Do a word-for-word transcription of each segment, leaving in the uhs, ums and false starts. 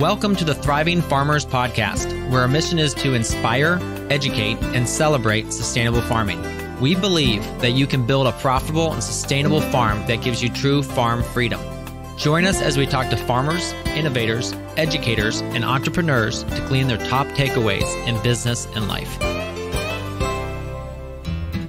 Welcome to the Thriving Farmers Podcast, where our mission is to inspire, educate, and celebrate sustainable farming. We believe that you can build a profitable and sustainable farm that gives you true farm freedom. Join us as we talk to farmers, innovators, educators, and entrepreneurs to glean their top takeaways in business and life.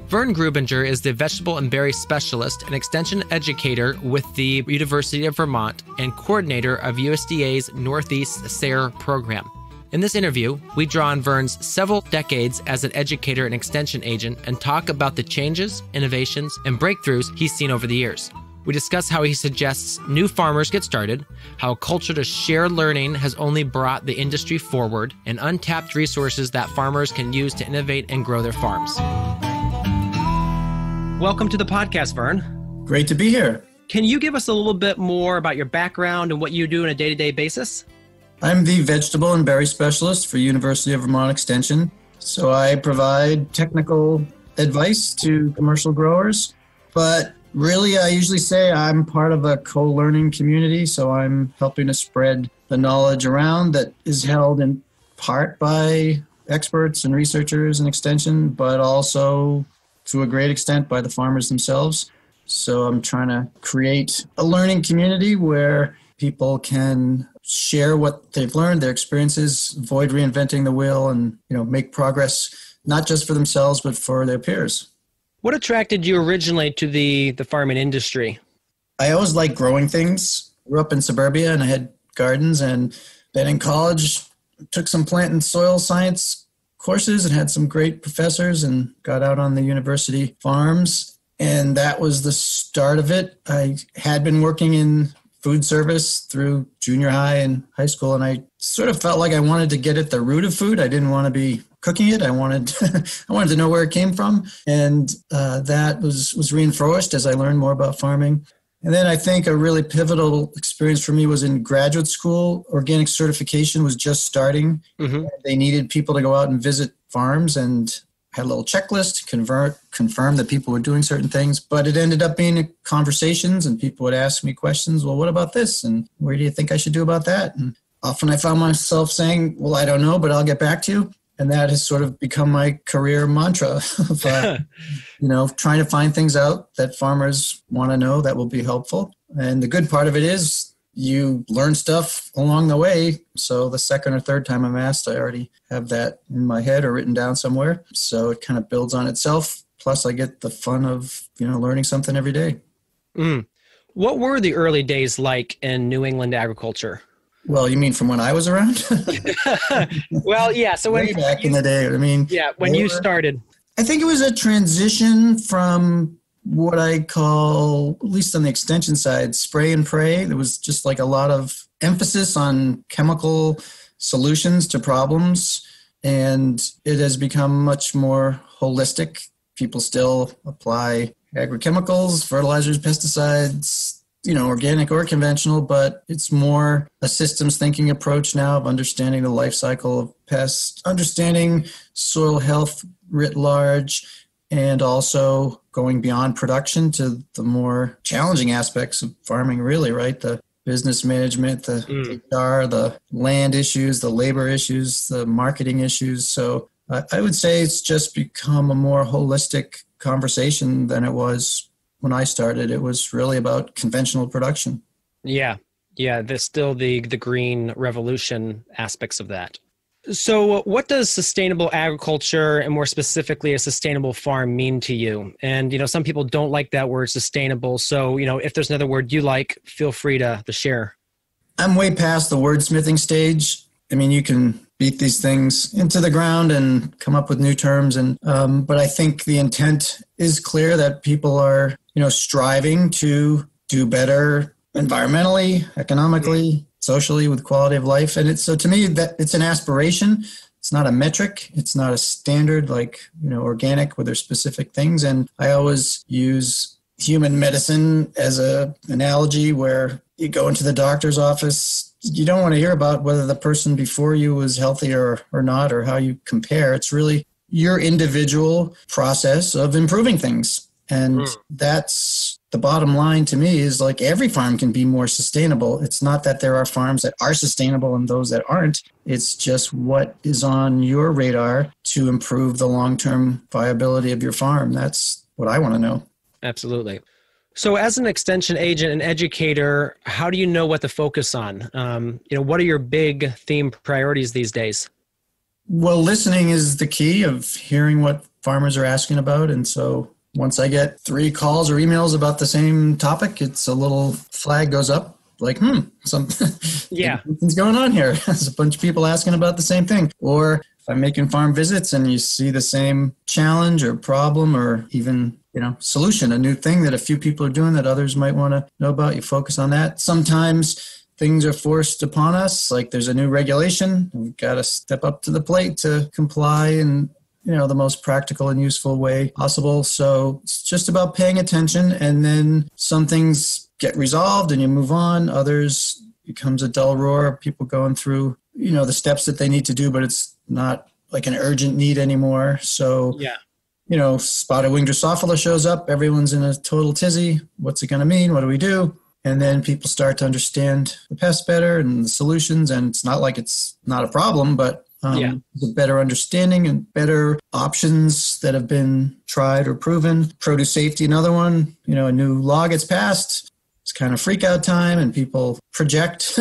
Vern Grubinger is the vegetable and berry specialist and extension educator with the University of Vermont and coordinator of U S D A's Northeast SARE program. In this interview, we draw on Vern's several decades as an educator and extension agent and talk about the changes, innovations, and breakthroughs he's seen over the years. We discuss how he suggests new farmers get started, how a culture to share learning has only brought the industry forward, and untapped resources that farmers can use to innovate and grow their farms. Welcome to the podcast, Vern. Great to be here. Can you give us a little bit more about your background and what you do on a day-to-day basis? I'm the vegetable and berry specialist for University of Vermont Extension. So I provide technical advice to commercial growers, but really I usually say I'm part of a co-learning community. So I'm helping to spread the knowledge around that is held in part by experts and researchers in extension, but also to a great extent by the farmers themselves. So I'm trying to create a learning community where people can share what they've learned, their experiences, avoid reinventing the wheel, and you know, make progress, not just for themselves, but for their peers. What attracted you originally to the, the farming industry? I always liked growing things. Grew up in suburbia and I had gardens, and then in college, took some plant and soil science courses and had some great professors and got out on the university farms. And that was the start of it. I had been working in food service through junior high and high school, and I sort of felt like I wanted to get at the root of food. I didn't want to be cooking it. I wanted to, I wanted to know where it came from. And uh, that was, was reinforced as I learned more about farming. And then I think a really pivotal experience for me was in graduate school. Organic certification was just starting. Mm-hmm. They needed people to go out and visit farms, and had a little checklist to convert, confirm that people were doing certain things. But it ended up being conversations, and people would ask me questions. Well, what about this? And where do you think I should do about that? And often I found myself saying, well, I don't know, but I'll get back to you. And that has sort of become my career mantra of, uh, you know, trying to find things out that farmers want to know that will be helpful. And the good part of it is you learn stuff along the way. So the second or third time I'm asked, I already have that in my head or written down somewhere. So it kind of builds on itself. Plus I get the fun of, you know, learning something every day. Mm. What were the early days like in New England agriculture? Well, you mean from when I was around? Well, yeah. So when Way back you, in the day, I mean. Yeah, when you were, started. I think it was a transition from what I call, at least on the extension side, spray and pray. There was just like a lot of emphasis on chemical solutions to problems, and it has become much more holistic. People still apply agrochemicals, fertilizers, pesticides, you know, organic or conventional, but it's more a systems thinking approach now of understanding the life cycle of pests, understanding soil health writ large, and also going beyond production to the more challenging aspects of farming, really, right? The business management, the mm. H R, the land issues, the labor issues, the marketing issues. So uh, I would say it's just become a more holistic conversation than it was when I started. It was really about conventional production. Yeah. Yeah. There's still the, the green revolution aspects of that. So what does sustainable agriculture, and more specifically a sustainable farm, mean to you? And, you know, some people don't like that word sustainable. So, you know, if there's another word you like, feel free to, to share. I'm way past the wordsmithing stage. I mean, you can beat these things into the ground and come up with new terms. And, um, but I think the intent is clear that people are, you know, striving to do better environmentally, economically, socially, with quality of life. And it's, so to me, that it's an aspiration. It's not a metric. It's not a standard like, you know, organic with their specific things. And I always use human medicine as a analogy where you go into the doctor's office, you don't want to hear about whether the person before you was healthy or, or not, or how you compare. It's really your individual process of improving things. And that's the bottom line to me is, like, every farm can be more sustainable. It's not that there are farms that are sustainable and those that aren't. It's just what is on your radar to improve the long-term viability of your farm. That's what I want to know. Absolutely. So as an extension agent and educator, how do you know what to focus on? Um, you know, what are your big theme priorities these days? Well, listening is the key of hearing what farmers are asking about. And so once I get three calls or emails about the same topic, it's a little flag goes up like, hmm, something, yeah. something's going on here. There's a bunch of people asking about the same thing. Or if I'm making farm visits and you see the same challenge or problem or even, you know, solution, a new thing that a few people are doing that others might want to know about, you focus on that. Sometimes things are forced upon us, like there's a new regulation. We've got to step up to the plate to comply and, you know, the most practical and useful way possible. So it's just about paying attention, and then some things get resolved and you move on. Others becomes a dull roar of people going through, you know, the steps that they need to do, but it's not like an urgent need anymore. So, yeah, you know, spotted wing drosophila shows up. Everyone's in a total tizzy. What's it going to mean? What do we do? And then people start to understand the pest better and the solutions. And it's not like it's not a problem, but Um, yeah. the better understanding and better options that have been tried or proven. Produce safety, another one, you know, a new law gets passed. It's kind of freak out time and people project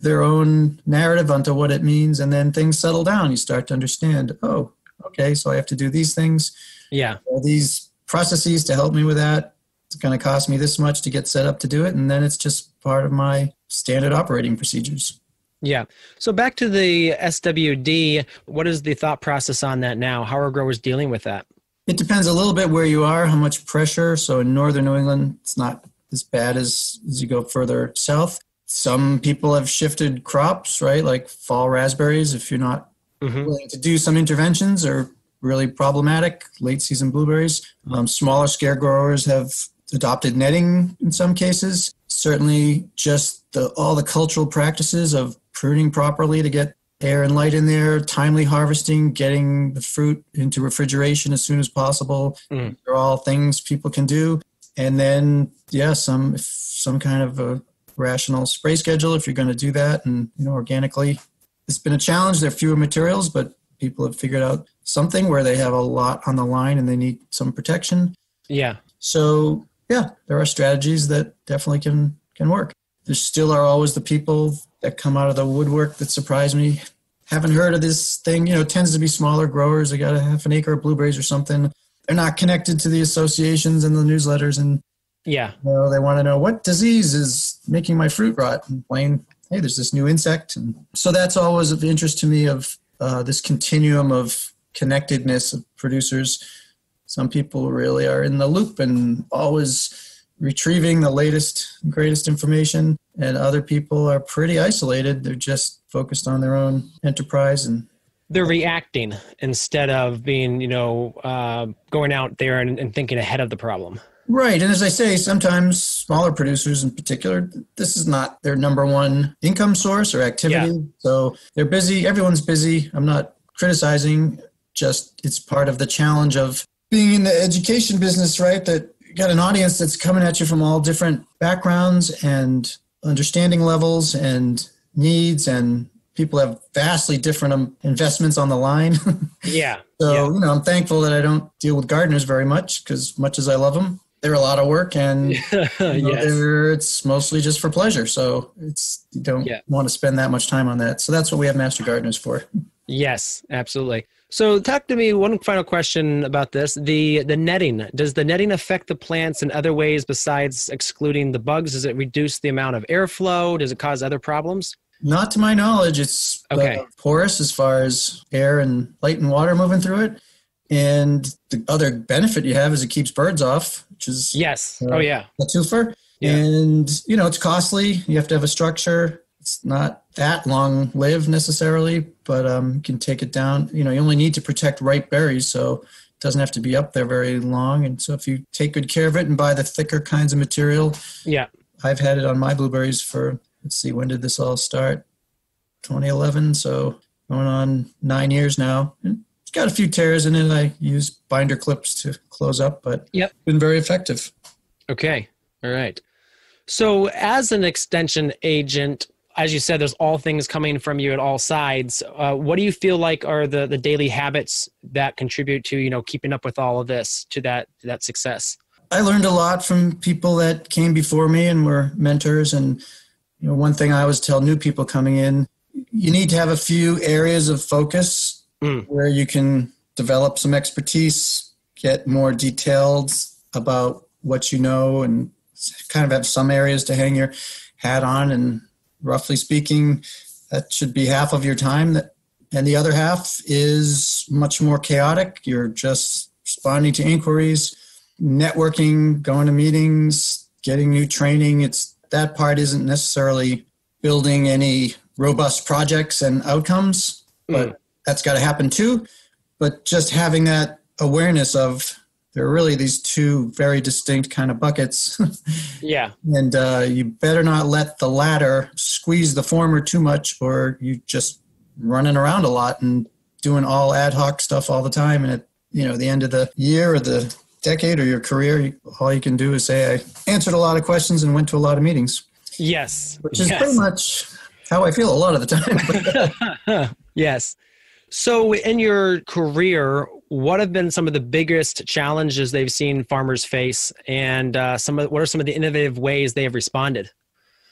their own narrative onto what it means. And then things settle down. You start to understand, oh, okay, so I have to do these things. Yeah. All these processes to help me with that. It's going to cost me this much to get set up to do it. And then it's just part of my standard operating procedures. Yeah. So back to the S W D, what is the thought process on that now? How are growers dealing with that? It depends a little bit where you are, how much pressure. So in northern New England, it's not as bad as, as you go further south. Some people have shifted crops, right? Like fall raspberries, if you're not mm-hmm. willing to do some interventions, are really problematic. Late season blueberries. Um, smaller scale growers have adopted netting in some cases. Certainly just the, all the cultural practices of pruning properly to get air and light in there, timely harvesting, getting the fruit into refrigeration as soon as possible. Mm. They're all things people can do. And then, yeah, some some kind of a rational spray schedule if you're going to do that. And, you know, organically, it's been a challenge. There are fewer materials, but people have figured out something where they have a lot on the line and they need some protection. Yeah. So, yeah, there are strategies that definitely can can work. There still are always the people that come out of the woodwork that surprise me. Haven't heard of this thing, you know, it tends to be smaller growers. They got a half an acre of blueberries or something. They're not connected to the associations and the newsletters. And yeah, you know, they want to know what disease is making my fruit rot and plain, hey, there's this new insect. And so that's always of interest to me of uh, this continuum of connectedness of producers. Some people really are in the loop and always retrieving the latest, greatest information, and other people are pretty isolated. They're just focused on their own enterprise, and they're reacting instead of being, you know, uh, going out there and, and thinking ahead of the problem. Right. And as I say, sometimes smaller producers in particular, this is not their number one income source or activity. Yeah. So they're busy. Everyone's busy. I'm not criticizing, just it's part of the challenge of being in the education business, right? That you got an audience that's coming at you from all different backgrounds and understanding levels and needs, and people have vastly different investments on the line. Yeah. So, yeah. you know, I'm thankful that I don't deal with gardeners very much, because much as I love them, they're a lot of work, and you know, yes. it's mostly just for pleasure. So it's, you don't yeah. want to spend that much time on that. So that's what we have master gardeners for. Yes, absolutely. So talk to me, one final question about this. The the netting, does the netting affect the plants in other ways besides excluding the bugs? Does it reduce the amount of airflow? Does it cause other problems? Not to my knowledge. It's okay. uh, porous as far as air and light and water moving through it. And the other benefit you have is it keeps birds off, which is yes. Uh, oh, yeah. a twofer. Yeah. And, you know, it's costly. You have to have a structure. It's not that long lived necessarily, but um, you can take it down. You know, you only need to protect ripe berries, so it doesn't have to be up there very long. And so if you take good care of it and buy the thicker kinds of material, yeah, I've had it on my blueberries for, let's see, when did this all start? twenty eleven, so going on nine years now. It's got a few tears in it. I use binder clips to close up, but yep. it's been very effective. Okay. All right. So as an extension agent, as you said, there's all things coming from you at all sides. Uh, what do you feel like are the, the daily habits that contribute to, you know, keeping up with all of this, to that, to that success? I learned a lot from people that came before me and were mentors. And, you know, one thing I always tell new people coming in, you need to have a few areas of focus mm. where you can develop some expertise, get more detailed about what you know, and kind of have some areas to hang your hat on. And roughly speaking, that should be half of your time. That, and the other half is much more chaotic. You're just responding to inquiries, networking, going to meetings, getting new training. It's that part isn't necessarily building any robust projects and outcomes, but mm. that's got to happen too. But just having that awareness of there are really these two very distinct kind of buckets. Yeah. And uh, you better not let the latter squeeze the former too much, or you just running around a lot and doing all ad hoc stuff all the time. And at, you know, the end of the year or the decade or your career, you, all you can do is say, I answered a lot of questions and went to a lot of meetings. Yes. Which is yes. pretty much how I feel a lot of the time. Yes. So in your career, what have been some of the biggest challenges they've seen farmers face, and uh, some of, what are some of the innovative ways they have responded?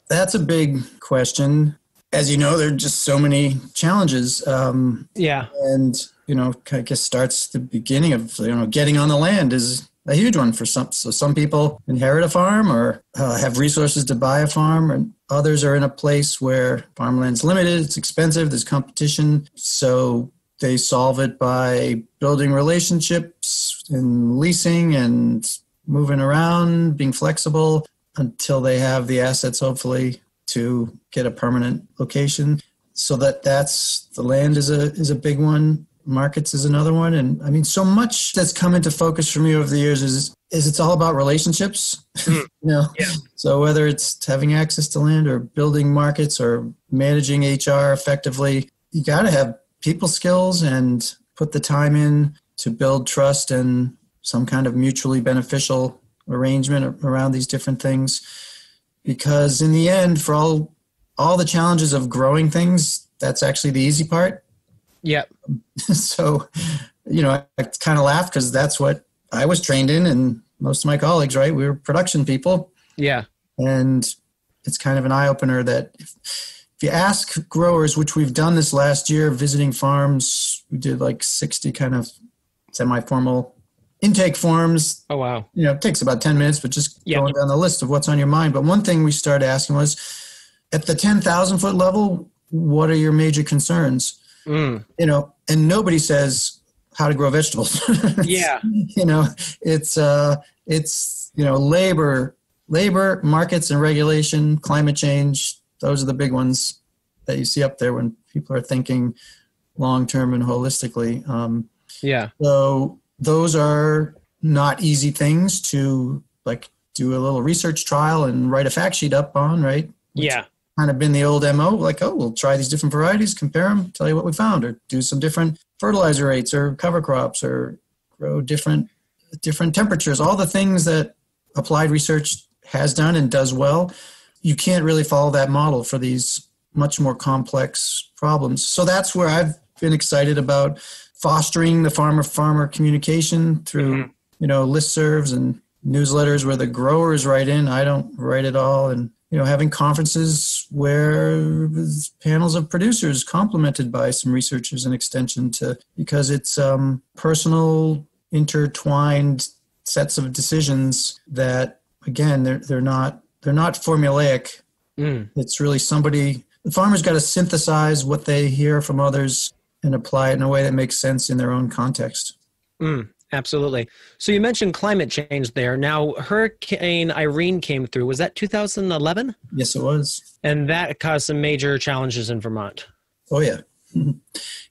That's a big question. As you know, there are just so many challenges. Um, yeah. And, you know, I guess starts the beginning of, you know, getting on the land is a huge one for some. So some people inherit a farm or uh, have resources to buy a farm, and others are in a place where farmland's limited, it's expensive, there's competition. So they solve it by building relationships and leasing and moving around, being flexible until they have the assets, hopefully, to get a permanent location. So that that's the land is a is a big one. Markets is another one. And I mean, so much that's come into focus for me over the years is, is it's all about relationships, you know? Yeah. So whether it's having access to land or building markets or managing H R effectively, you got to have people skills and put the time in to build trust and some kind of mutually beneficial arrangement around these different things. Because in the end, for all, all the challenges of growing things, that's actually the easy part. Yeah. So, you know, I, I kind of laugh because that's what I was trained in, and most of my colleagues, right? We were production people. Yeah. And it's kind of an eye-opener that if, if you ask growers, which we've done this last year, visiting farms, we did like sixty kind of semi-formal intake forms. Oh, wow. You know, it takes about ten minutes, but just yeah. going down the list of what's on your mind. But one thing we started asking was, at the ten thousand foot level, what are your major concerns? Mm. You know, and nobody says how to grow vegetables. Yeah. You know, it's, uh, it's, you know, labor, labor, markets and regulation, climate change. Those are the big ones that you see up there when people are thinking long-term and holistically. Um, yeah. So those are not easy things to like do a little research trial and write a fact sheet up on, right? Which, yeah. kind of been the old M O, like, oh, we'll try these different varieties, compare them, tell you what we found, or do some different fertilizer rates or cover crops or grow different different temperatures. All the things that applied research has done and does well, you can't really follow that model for these much more complex problems. So that's where I've been excited about fostering the farmer-farmer communication through, mm-hmm. you know, listservs and newsletters where the growers write in. I don't write at all. And you know, having conferences where panels of producers complemented by some researchers and extension to, because it's um, personal intertwined sets of decisions that, again, they're, they're not, they're not formulaic. Mm. It's really somebody, the farmer's got to synthesize what they hear from others and apply it in a way that makes sense in their own context. Mm. Absolutely. So you mentioned climate change there. Now, Hurricane Irene came through. Was that two thousand eleven? Yes, it was. And that caused some major challenges in Vermont. Oh, yeah.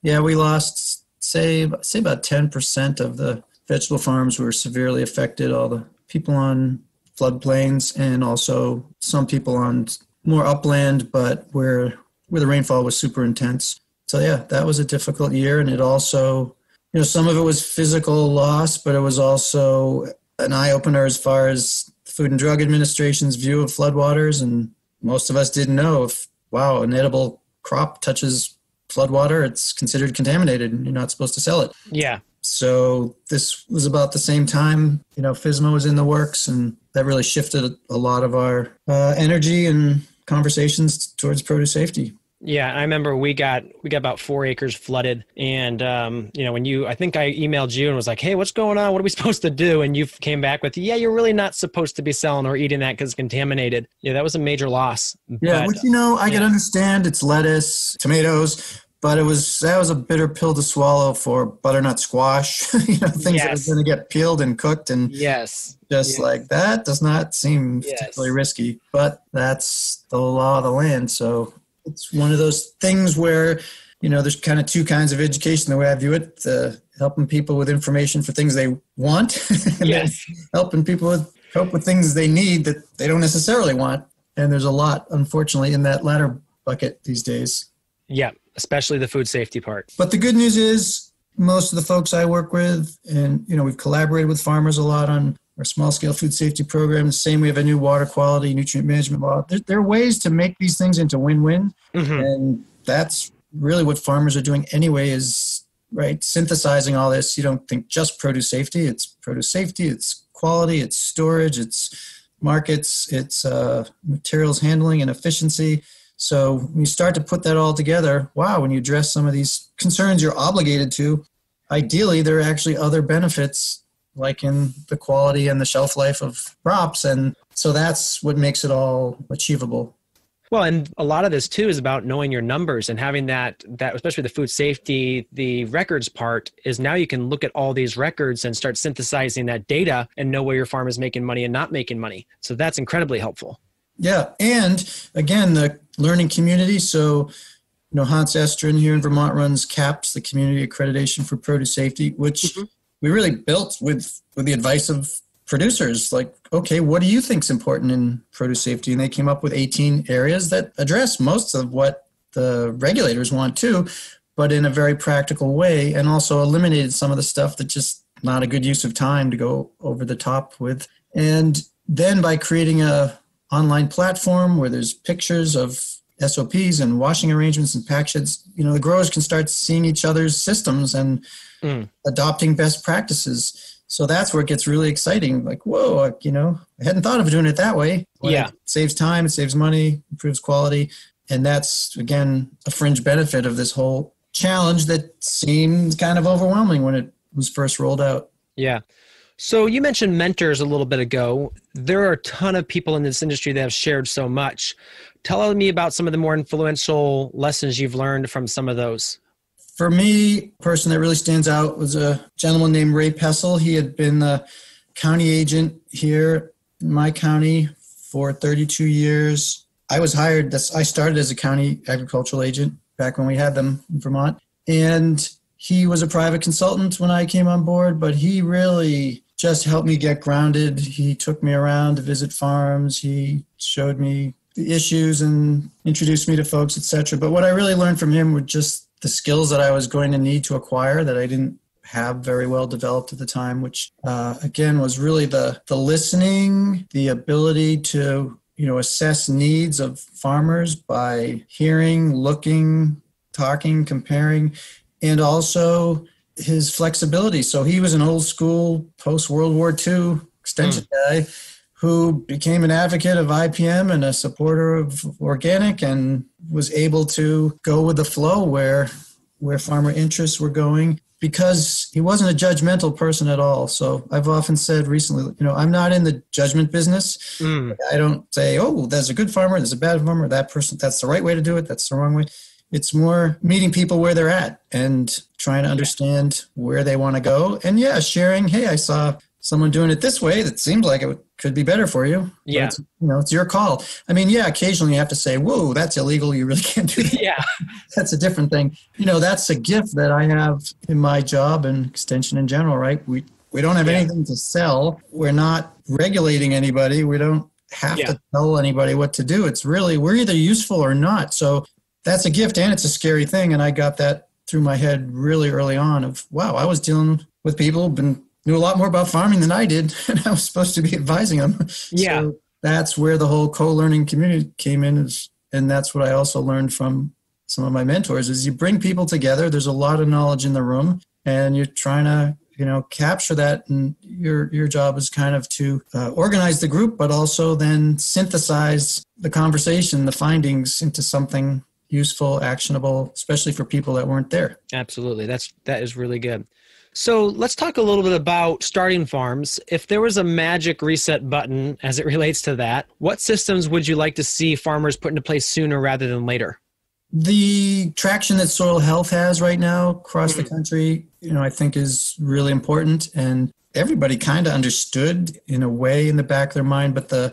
Yeah, we lost, say, say about ten percent of the vegetable farms were severely affected, all the people on floodplains and also some people on more upland, but where where the rainfall was super intense. So, yeah, that was a difficult year, and it also... You know, some of it was physical loss, but it was also an eye-opener as far as Food and Drug Administration's view of floodwaters, and most of us didn't know if, wow, an edible crop touches floodwater, it's considered contaminated and you're not supposed to sell it. Yeah. So this was about the same time, you know, FSMA was in the works, and that really shifted a lot of our uh, energy and conversations towards produce safety. Yeah, I remember we got we got about four acres flooded, and um, you know, when you, I think I emailed you and was like, "Hey, what's going on? What are we supposed to do?" And you came back with, "Yeah, you're really not supposed to be selling or eating that because it's contaminated." Yeah, that was a major loss. Yeah, but, which, you know, I yeah. can understand. It's lettuce, tomatoes, but it was that was a bitter pill to swallow for butternut squash. You know, things yes. that was going to get peeled and cooked, and yes, just yes. like that does not seem yes. particularly risky. But that's the law of the land, so. It's one of those things where, you know, there's kind of two kinds of education, the way I view it, uh, helping people with information for things they want and yes. then helping people with, cope with things they need that they don't necessarily want. And there's a lot, unfortunately, in that latter bucket these days. Yeah, especially the food safety part. But the good news is most of the folks I work with, and, you know, we've collaborated with farmers a lot on our small-scale food safety program, the same. We have a new water quality, nutrient management law. There, there are ways to make these things into win-win, mm-hmm. and that's really what farmers are doing anyway is, right, synthesizing all this. You don't think just produce safety. It's produce safety, it's quality, it's storage, it's markets, it's uh, materials handling and efficiency. So when you start to put that all together, wow, when you address some of these concerns you're obligated to, ideally there are actually other benefits like in the quality and the shelf life of crops. And so that's what makes it all achievable. Well, and a lot of this too is about knowing your numbers and having that, that especially the food safety, the records part is now you can look at all these records and start synthesizing that data and know where your farm is making money and not making money. So that's incredibly helpful. Yeah. And again, the learning community. So, you know, Hans Estrin here in Vermont runs CAPS, the Community Accreditation for Produce Safety, which mm-hmm. we really built with, with the advice of producers, like, okay, what do you think is important in produce safety? And they came up with eighteen areas that address most of what the regulators want too, but in a very practical way, and also eliminated some of the stuff that just not a good use of time to go over the top with. And then by creating a online platform where there's pictures of S O Ps and washing arrangements and pack sheds, you know, the growers can start seeing each other's systems and mm. adopting best practices. So that's where it gets really exciting. Like, whoa, you know, I hadn't thought of doing it that way. When yeah. It saves time, it saves money, improves quality. And that's, again, a fringe benefit of this whole challenge that seemed kind of overwhelming when it was first rolled out. Yeah. So you mentioned mentors a little bit ago. There are a ton of people in this industry that have shared so much. Tell me about some of the more influential lessons you've learned from some of those. For me, a person that really stands out was a gentleman named Ray Pessel. He had been the county agent here in my county for thirty-two years. I was hired, I started as a county agricultural agent back when we had them in Vermont. And he was a private consultant when I came on board, but he really just helped me get grounded. He took me around to visit farms. He showed me the issues and introduced me to folks, et cetera. But what I really learned from him were just the skills that I was going to need to acquire that I didn't have very well developed at the time, which, uh, again, was really the, the listening, the ability to, you know, assess needs of farmers by hearing, looking, talking, comparing, and also his flexibility. So he was an old school post-World War Two extension mm. guy who became an advocate of I P M and a supporter of organic and was able to go with the flow where where farmer interests were going because he wasn't a judgmental person at all. So I've often said recently, you know, I'm not in the judgment business. Mm. I don't say, oh, there's a good farmer, there's a bad farmer, that person, that's the right way to do it, that's the wrong way. It's more meeting people where they're at and trying to understand where they want to go. And yeah, sharing, hey, I saw someone doing it this way that seemed like it could be better for you. Yeah. It's, you know, it's your call. I mean, yeah, occasionally you have to say, whoa, that's illegal. You really can't do that. Yeah. That's a different thing. You know, that's a gift that I have in my job and extension in general, right? We, we don't have yeah. anything to sell. We're not regulating anybody. We don't have yeah. to tell anybody what to do. It's really, we're either useful or not. So that's a gift and it's a scary thing. And I got that through my head really early on of, wow, I was dealing with people who've been knew a lot more about farming than I did, and I was supposed to be advising them. Yeah. So that's where the whole co-learning community came in, is, and that's what I also learned from some of my mentors, is you bring people together. There's a lot of knowledge in the room, and you're trying to, you know, capture that. And your your job is kind of to uh, organize the group, but also then synthesize the conversation, the findings into something useful, actionable, especially for people that weren't there. Absolutely. That's, that is really good. So let's talk a little bit about starting farms. If there was a magic reset button as it relates to that, what systems would you like to see farmers put into place sooner rather than later? The traction that soil health has right now across the country, you know, I think is really important. And everybody kind of understood in a way in the back of their mind, but the,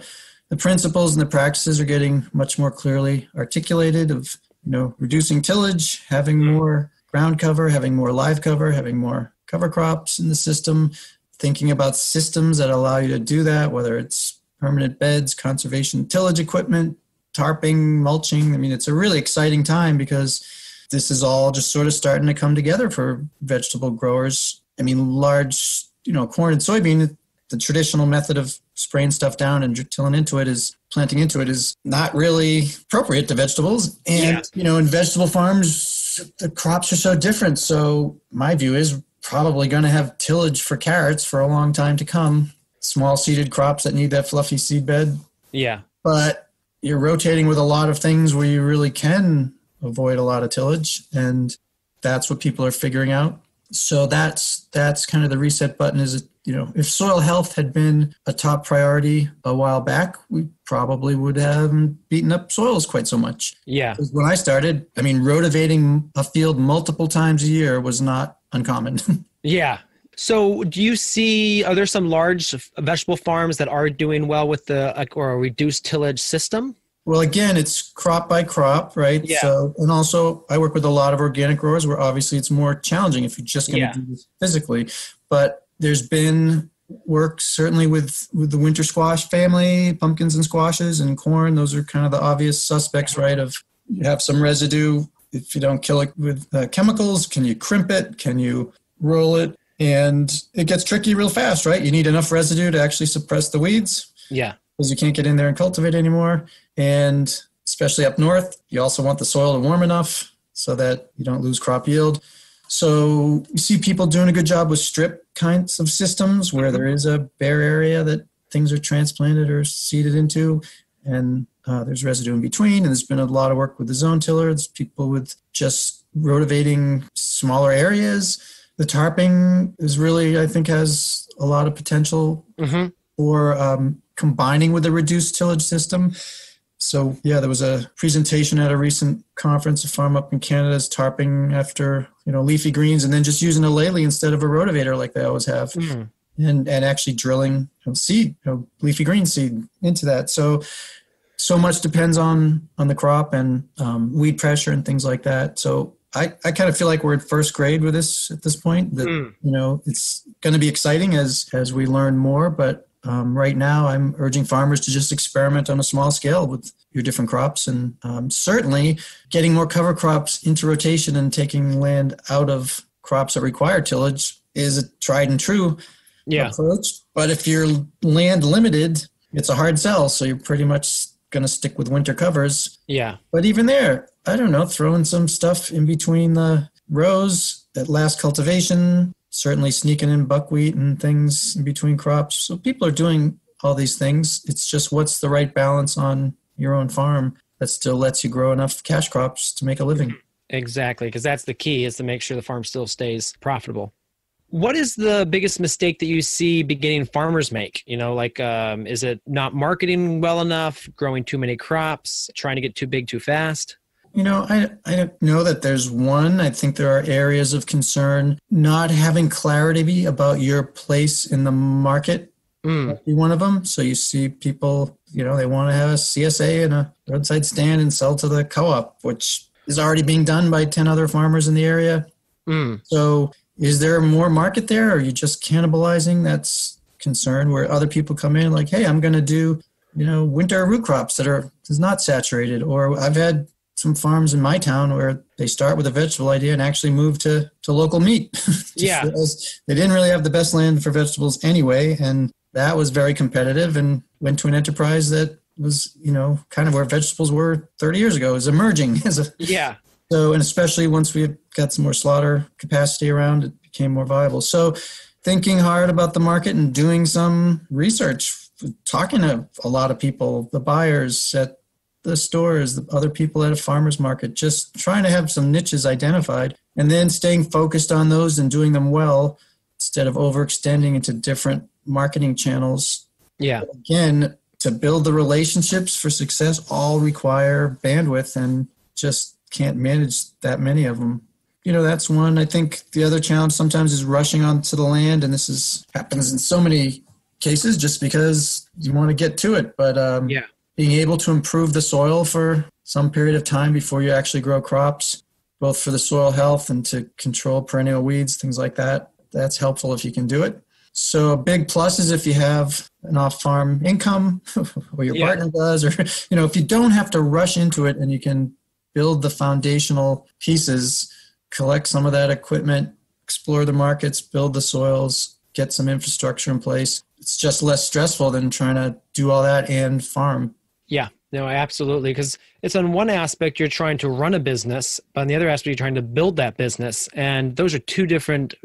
the principles and the practices are getting much more clearly articulated of, you know, reducing tillage, having more ground cover, having more live cover, having more cover crops in the system, thinking about systems that allow you to do that, whether it's permanent beds, conservation tillage equipment, tarping, mulching. I mean, it's a really exciting time because this is all just sort of starting to come together for vegetable growers. I mean, large, you know, corn and soybean, the traditional method of spraying stuff down and tilling into it is planting into it is not really appropriate to vegetables. And, yeah. you know, in vegetable farms, the crops are so different. So my view is, probably going to have tillage for carrots for a long time to come. Small seeded crops that need that fluffy seed bed. Yeah. But you're rotating with a lot of things where you really can avoid a lot of tillage. And that's what people are figuring out. So that's, that's kind of the reset button is, you know, if soil health had been a top priority a while back, we probably would have beaten up soils quite so much. Yeah. Because when I started, I mean, rotivating a field multiple times a year was not uncommon. Yeah. So do you see, are there some large vegetable farms that are doing well with the, or a reduced tillage system? Well, again, it's crop by crop, right? Yeah. So, and also I work with a lot of organic growers where obviously it's more challenging if you're just going to yeah. do this physically, but there's been work certainly with, with the winter squash family, pumpkins and squashes and corn. Those are kind of the obvious suspects, right? Of you have some residue. If you don't kill it with uh, chemicals, can you crimp it? Can you roll it? And it gets tricky real fast, right? You need enough residue to actually suppress the weeds. Yeah. Because you can't get in there and cultivate anymore. And especially up north, you also want the soil to warm enough so that you don't lose crop yield. So you see people doing a good job with strip kinds of systems where there is a bare area that things are transplanted or seeded into. And Uh, there's residue in between, and there's been a lot of work with the zone tiller. There's people with just rotivating smaller areas. The tarping is really, I think, has a lot of potential mm-hmm. for um, combining with the reduced tillage system. So, yeah, there was a presentation at a recent conference, a farm up in Canada is tarping after, you know, leafy greens, and then just using a Lely instead of a rotivator like they always have. Mm-hmm. And, and actually drilling you know, seed, you know, leafy green seed into that. So, So much depends on, on the crop and um, weed pressure and things like that. So I, I kind of feel like we're in first grade with this at this point. That mm. you know it's going to be exciting as as we learn more. But um, right now, I'm urging farmers to just experiment on a small scale with your different crops, and um, certainly getting more cover crops into rotation and taking land out of crops that require tillage is a tried and true yeah. approach. But if you're land limited, it's a hard sell. So you're pretty much going to stick with winter covers. Yeah. But even there, I don't know, throwing some stuff in between the rows at last cultivation, certainly sneaking in buckwheat and things in between crops. So people are doing all these things. It's just what's the right balance on your own farm that still lets you grow enough cash crops to make a living. Exactly. Because that's the key, is to make sure the farm still stays profitable. What is the biggest mistake that you see beginning farmers make? You know, like, um, is it not marketing well enough, growing too many crops, trying to get too big too fast? You know, I, I don't know that there's one. I think there are areas of concern. Not having clarity about your place in the market mm. might be one of them. So you see people, you know, they want to have a C S A and a roadside stand and sell to the co-op, which is already being done by ten other farmers in the area. Mm. So is there more market there, or are you just cannibalizing? That's concern where other people come in like, hey, I'm going to do, you know, winter root crops that are is not saturated, or I've had some farms in my town where they start with a vegetable idea and actually move to, to local meat. Yeah. They didn't really have the best land for vegetables anyway. And that was very competitive and went to an enterprise that was, you know, kind of where vegetables were thirty years ago. It was emerging. As a, yeah. So, and especially once we got some more slaughter capacity around, it became more viable. So thinking hard about the market and doing some research, talking to a lot of people, the buyers at the stores, the other people at a farmer's market, just trying to have some niches identified and then staying focused on those and doing them well instead of overextending into different marketing channels. Yeah. But again, to build the relationships for success all require bandwidth and just can't manage that many of them. You know, that's one. I think the other challenge sometimes is rushing onto the land, and this is happens in so many cases just because you want to get to it. But um, yeah. being able to improve the soil for some period of time before you actually grow crops, both for the soil health and to control perennial weeds, things like that. That's helpful if you can do it. So a big plus is if you have an off-farm income or your yeah. partner does, or, you know, if you don't have to rush into it and you can build the foundational pieces, collect some of that equipment, explore the markets, build the soils, get some infrastructure in place. It's just less stressful than trying to do all that and farm. Yeah, no, absolutely. Because it's on one aspect, you're trying to run a business, but on the other aspect, you're trying to build that business. And those are two different,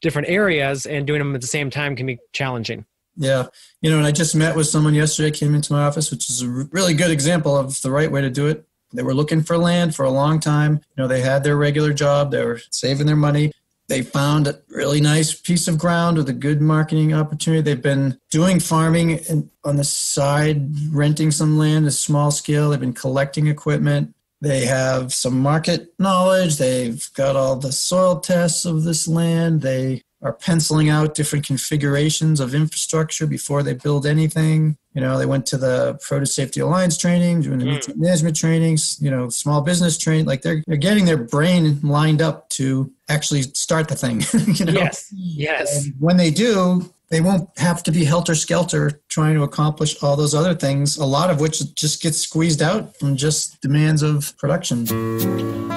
different areas, and doing them at the same time can be challenging. Yeah. You know, and I just met with someone yesterday, came into my office, which is a really good example of the right way to do it. They were looking for land for a long time. You know, they had their regular job. They were saving their money. They found a really nice piece of ground with a good marketing opportunity. They've been doing farming and on the side, renting some land at small scale. They've been collecting equipment. They have some market knowledge. They've got all the soil tests of this land. They are penciling out different configurations of infrastructure before they build anything. You know, they went to the Produce Safety Alliance training, doing the mm. management trainings, you know, small business training. Like they're, they're getting their brain lined up to actually start the thing. You know? Yes, yes. And when they do, they won't have to be helter-skelter trying to accomplish all those other things, a lot of which just gets squeezed out from just demands of production.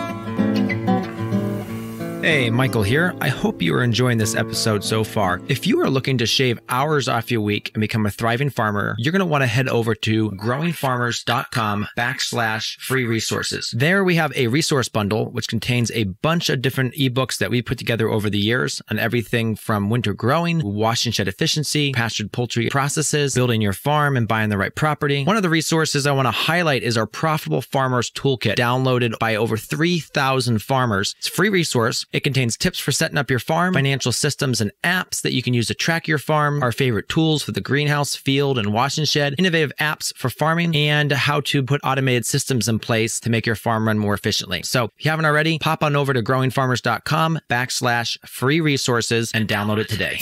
Hey, Michael here. I hope you are enjoying this episode so far. If you are looking to shave hours off your week and become a thriving farmer, you're going to want to head over to growing farmers dot com backslash free resources. There we have a resource bundle, which contains a bunch of different ebooks that we put together over the years on everything from winter growing, wash and shed efficiency, pastured poultry processes, building your farm and buying the right property. One of the resources I want to highlight is our Profitable Farmers Toolkit, downloaded by over three thousand farmers. It's a free resource. It contains tips for setting up your farm, financial systems and apps that you can use to track your farm, our favorite tools for the greenhouse, field, and wash and shed, innovative apps for farming, and how to put automated systems in place to make your farm run more efficiently. So if you haven't already, pop on over to growing farmers dot com backslash free resources and download it today.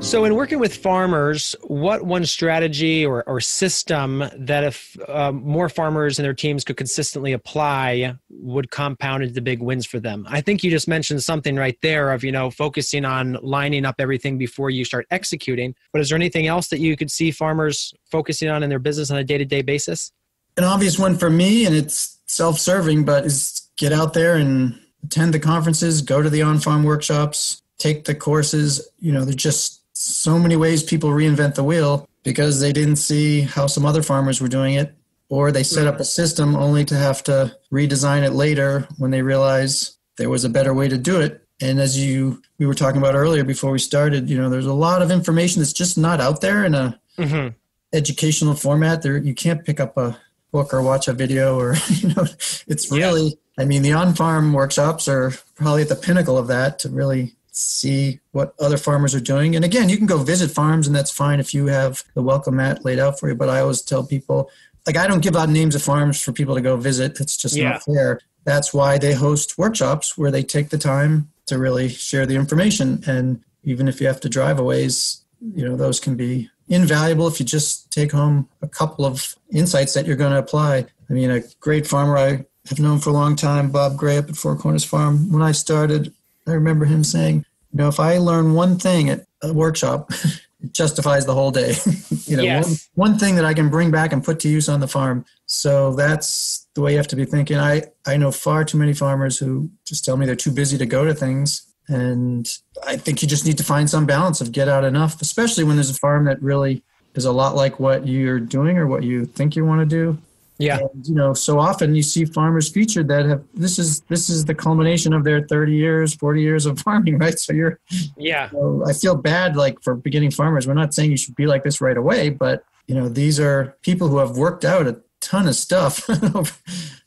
So in working with farmers, what one strategy or, or system that if uh, more farmers and their teams could consistently apply would compound into the big wins for them? I think you just mentioned something right there of, you know, focusing on lining up everything before you start executing. But is there anything else that you could see farmers focusing on in their business on a day-to-day basis? An obvious one for me, and it's self-serving, but is get out there and attend the conferences, go to the on-farm workshops, take the courses. You know, they're just so many ways people reinvent the wheel because they didn't see how some other farmers were doing it, or they set up a system only to have to redesign it later when they realize there was a better way to do it. And as you, we were talking about earlier before we started, you know, there's a lot of information that's just not out there in a mm-hmm. educational format. There, you can't pick up a book or watch a video or, you know, it's really, yeah. I mean, the on-farm workshops are probably at the pinnacle of that to really see what other farmers are doing. And again, you can go visit farms and that's fine if you have the welcome mat laid out for you. But I always tell people, like, I don't give out names of farms for people to go visit. It's just yeah. not fair. That's why they host workshops where they take the time to really share the information. And even if you have to drive a ways, you know, those can be invaluable if you just take home a couple of insights that you're going to apply. I mean, a great farmer I have known for a long time, Bob Gray up at Four Corners Farm. When I started, I remember him saying, you know, if I learn one thing at a workshop, justifies the whole day. you know, yes. one, one thing that I can bring back and put to use on the farm. So that's the way you have to be thinking. I, I know far too many farmers who just tell me they're too busy to go to things. And I think you just need to find some balance of get out enough, especially when there's a farm that really is a lot like what you're doing or what you think you want to do. Yeah. And, you know, so often you see farmers featured that have, this is, this is the culmination of their thirty years, forty years of farming, right? So you're, yeah, you know, I feel bad, like, for beginning farmers. We're not saying you should be like this right away, but you know, these are people who have worked out a ton of stuff,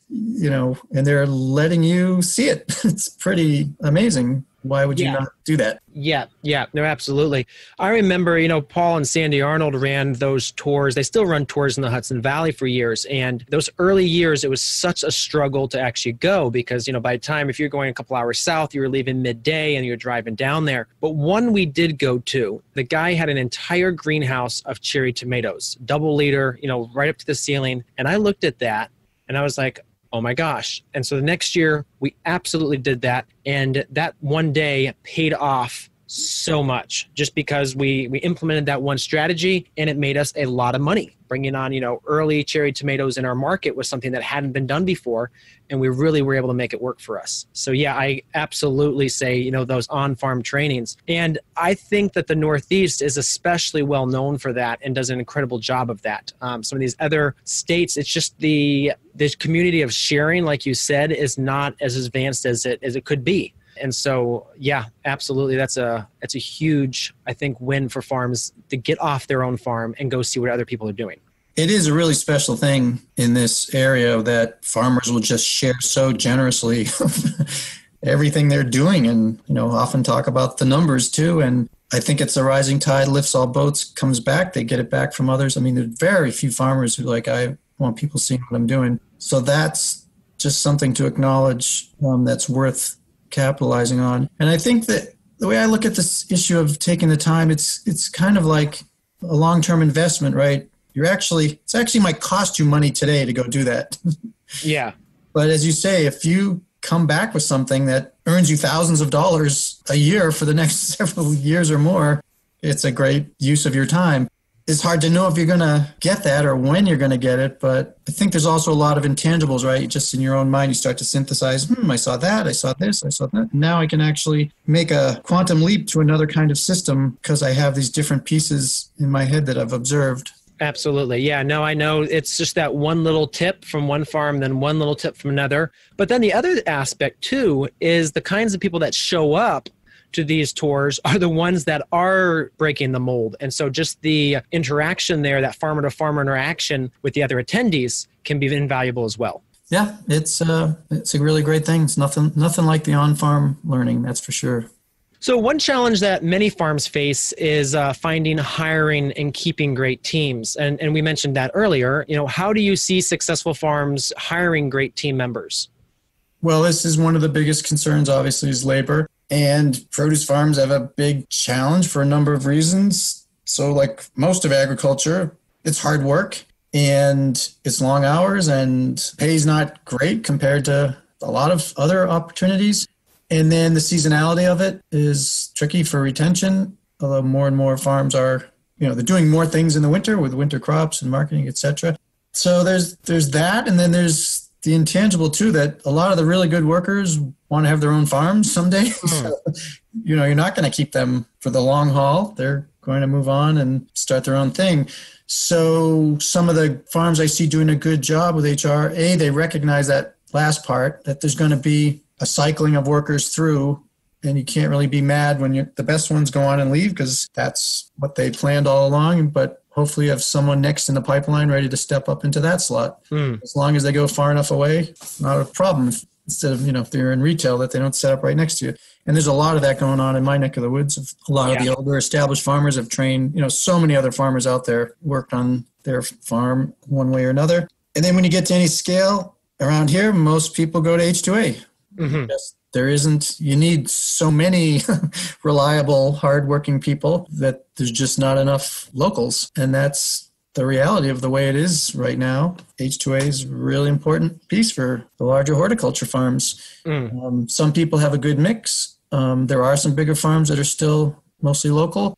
you know, and they're letting you see it. It's pretty amazing. Why would you yeah. not do that? Yeah, yeah, no, absolutely. I remember, you know, Paul and Sandy Arnold ran those tours. They still run tours in the Hudson Valley for years. And those early years, it was such a struggle to actually go because, you know, by the time, if you're going a couple hours south, you were leaving midday and you're driving down there. But one we did go to, the guy had an entire greenhouse of cherry tomatoes, double liter, you know, right up to the ceiling. And I looked at that and I was like, oh my gosh. And so the next year we absolutely did that. And that one day paid off so much just because we, we implemented that one strategy and it made us a lot of money. Bringing on, you know, early cherry tomatoes in our market was something that hadn't been done before. And we really were able to make it work for us. So yeah, I absolutely say, you know, those on-farm trainings. And I think that the Northeast is especially well known for that and does an incredible job of that. Um, some of these other states, it's just the, this community of sharing, like you said, is not as advanced as it, as it could be. And so, yeah, absolutely. That's a, that's a huge, I think, win for farms to get off their own farm and go see what other people are doing. It is a really special thing in this area that farmers will just share so generously everything they're doing and, you know, often talk about the numbers too. And I think it's a rising tide lifts all boats, comes back, they get it back from others. I mean, there's very few farmers who like, I want people seeing what I'm doing. So that's just something to acknowledge um, that's worth capitalizing on. And I think that the way I look at this issue of taking the time, it's it's kind of like a long-term investment, right? You're actually, it's actually might cost you money today to go do that. Yeah. But as you say, if you come back with something that earns you thousands of dollars a year for the next several years or more, it's a great use of your time. It's hard to know if you're going to get that or when you're going to get it, but I think there's also a lot of intangibles, right? Just in your own mind, you start to synthesize, hmm, I saw that, I saw this, I saw that. Now I can actually make a quantum leap to another kind of system because I have these different pieces in my head that I've observed. Absolutely. Yeah, no, I know it's just that one little tip from one farm, then one little tip from another. But then the other aspect too is the kinds of people that show up to these tours are the ones that are breaking the mold. And so just the interaction there, that farmer to farmer interaction with the other attendees can be invaluable as well. Yeah, it's uh, it's a really great thing. It's nothing, nothing like the on-farm learning, that's for sure. So one challenge that many farms face is uh, finding, hiring, and keeping great teams. And, and we mentioned that earlier. You know, how do you see successful farms hiring great team members? Well, this is one of the biggest concerns, obviously, is labor. And produce farms have a big challenge for a number of reasons. So like most of agriculture, it's hard work and it's long hours and pay's not great compared to a lot of other opportunities. And then the seasonality of it is tricky for retention, although more and more farms are, you know, they're doing more things in the winter with winter crops and marketing, et cetera. So there's there's that. And then there's the intangible too, that a lot of the really good workers want to have their own farms someday. Mm. So, you know, you're not going to keep them for the long haul. They're going to move on and start their own thing. So some of the farms I see doing a good job with H R, A, they recognize that last part, that there's going to be a cycling of workers through, and you can't really be mad when you're, the best ones go on and leave because that's what they planned all along. But hopefully you have someone next in the pipeline ready to step up into that slot. Hmm. As long as they go far enough away, not a problem. Instead of, you know, if they're in retail, that they don't set up right next to you. And there's a lot of that going on in my neck of the woods. A lot yeah. of the older established farmers have trained, you know, so many other farmers out there worked on their farm one way or another. And then when you get to any scale around here, most people go to H two A. Mm-hmm. Just, there isn't, you need so many reliable, hardworking people that there's just not enough locals. And that's the reality of the way it is right now. H two A is a really important piece for the larger horticulture farms. Mm. Um, some people have a good mix. Um, there are some bigger farms that are still mostly local.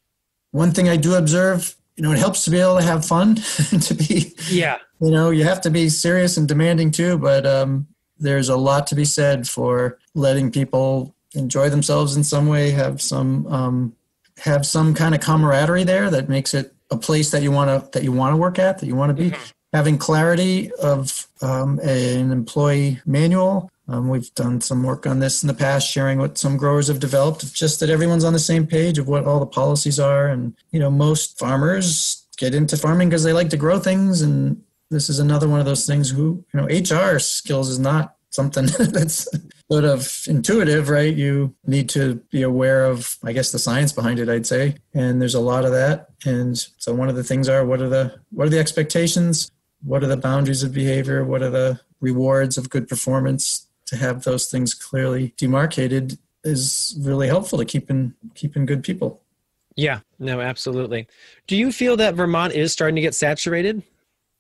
one thing I do observe, you know, it helps to be able to have fun and to be, yeah. you know, you have to be serious and demanding too, but um, there's a lot to be said for letting people enjoy themselves in some way, have some, um, have some kind of camaraderie there that makes it a place that you want to, that you want to work at, that you want to be. Mm-hmm. Having clarity of um, an employee manual. Um, we've done some work on this in the past, sharing what some growers have developed, just that everyone's on the same page of what all the policies are. And, you know, most farmers get into farming because they like to grow things. And this is another one of those things who, you know, H R skills is not something that's sort of intuitive, right? You need to be aware of, I guess, the science behind it, I'd say. And there's a lot of that. And so one of the things are, what are the, what are the expectations? What are the boundaries of behavior? What are the rewards of good performance? To have those things clearly demarcated is really helpful to keeping keeping good people. Yeah, no, absolutely. Do you feel that Vermont is starting to get saturated?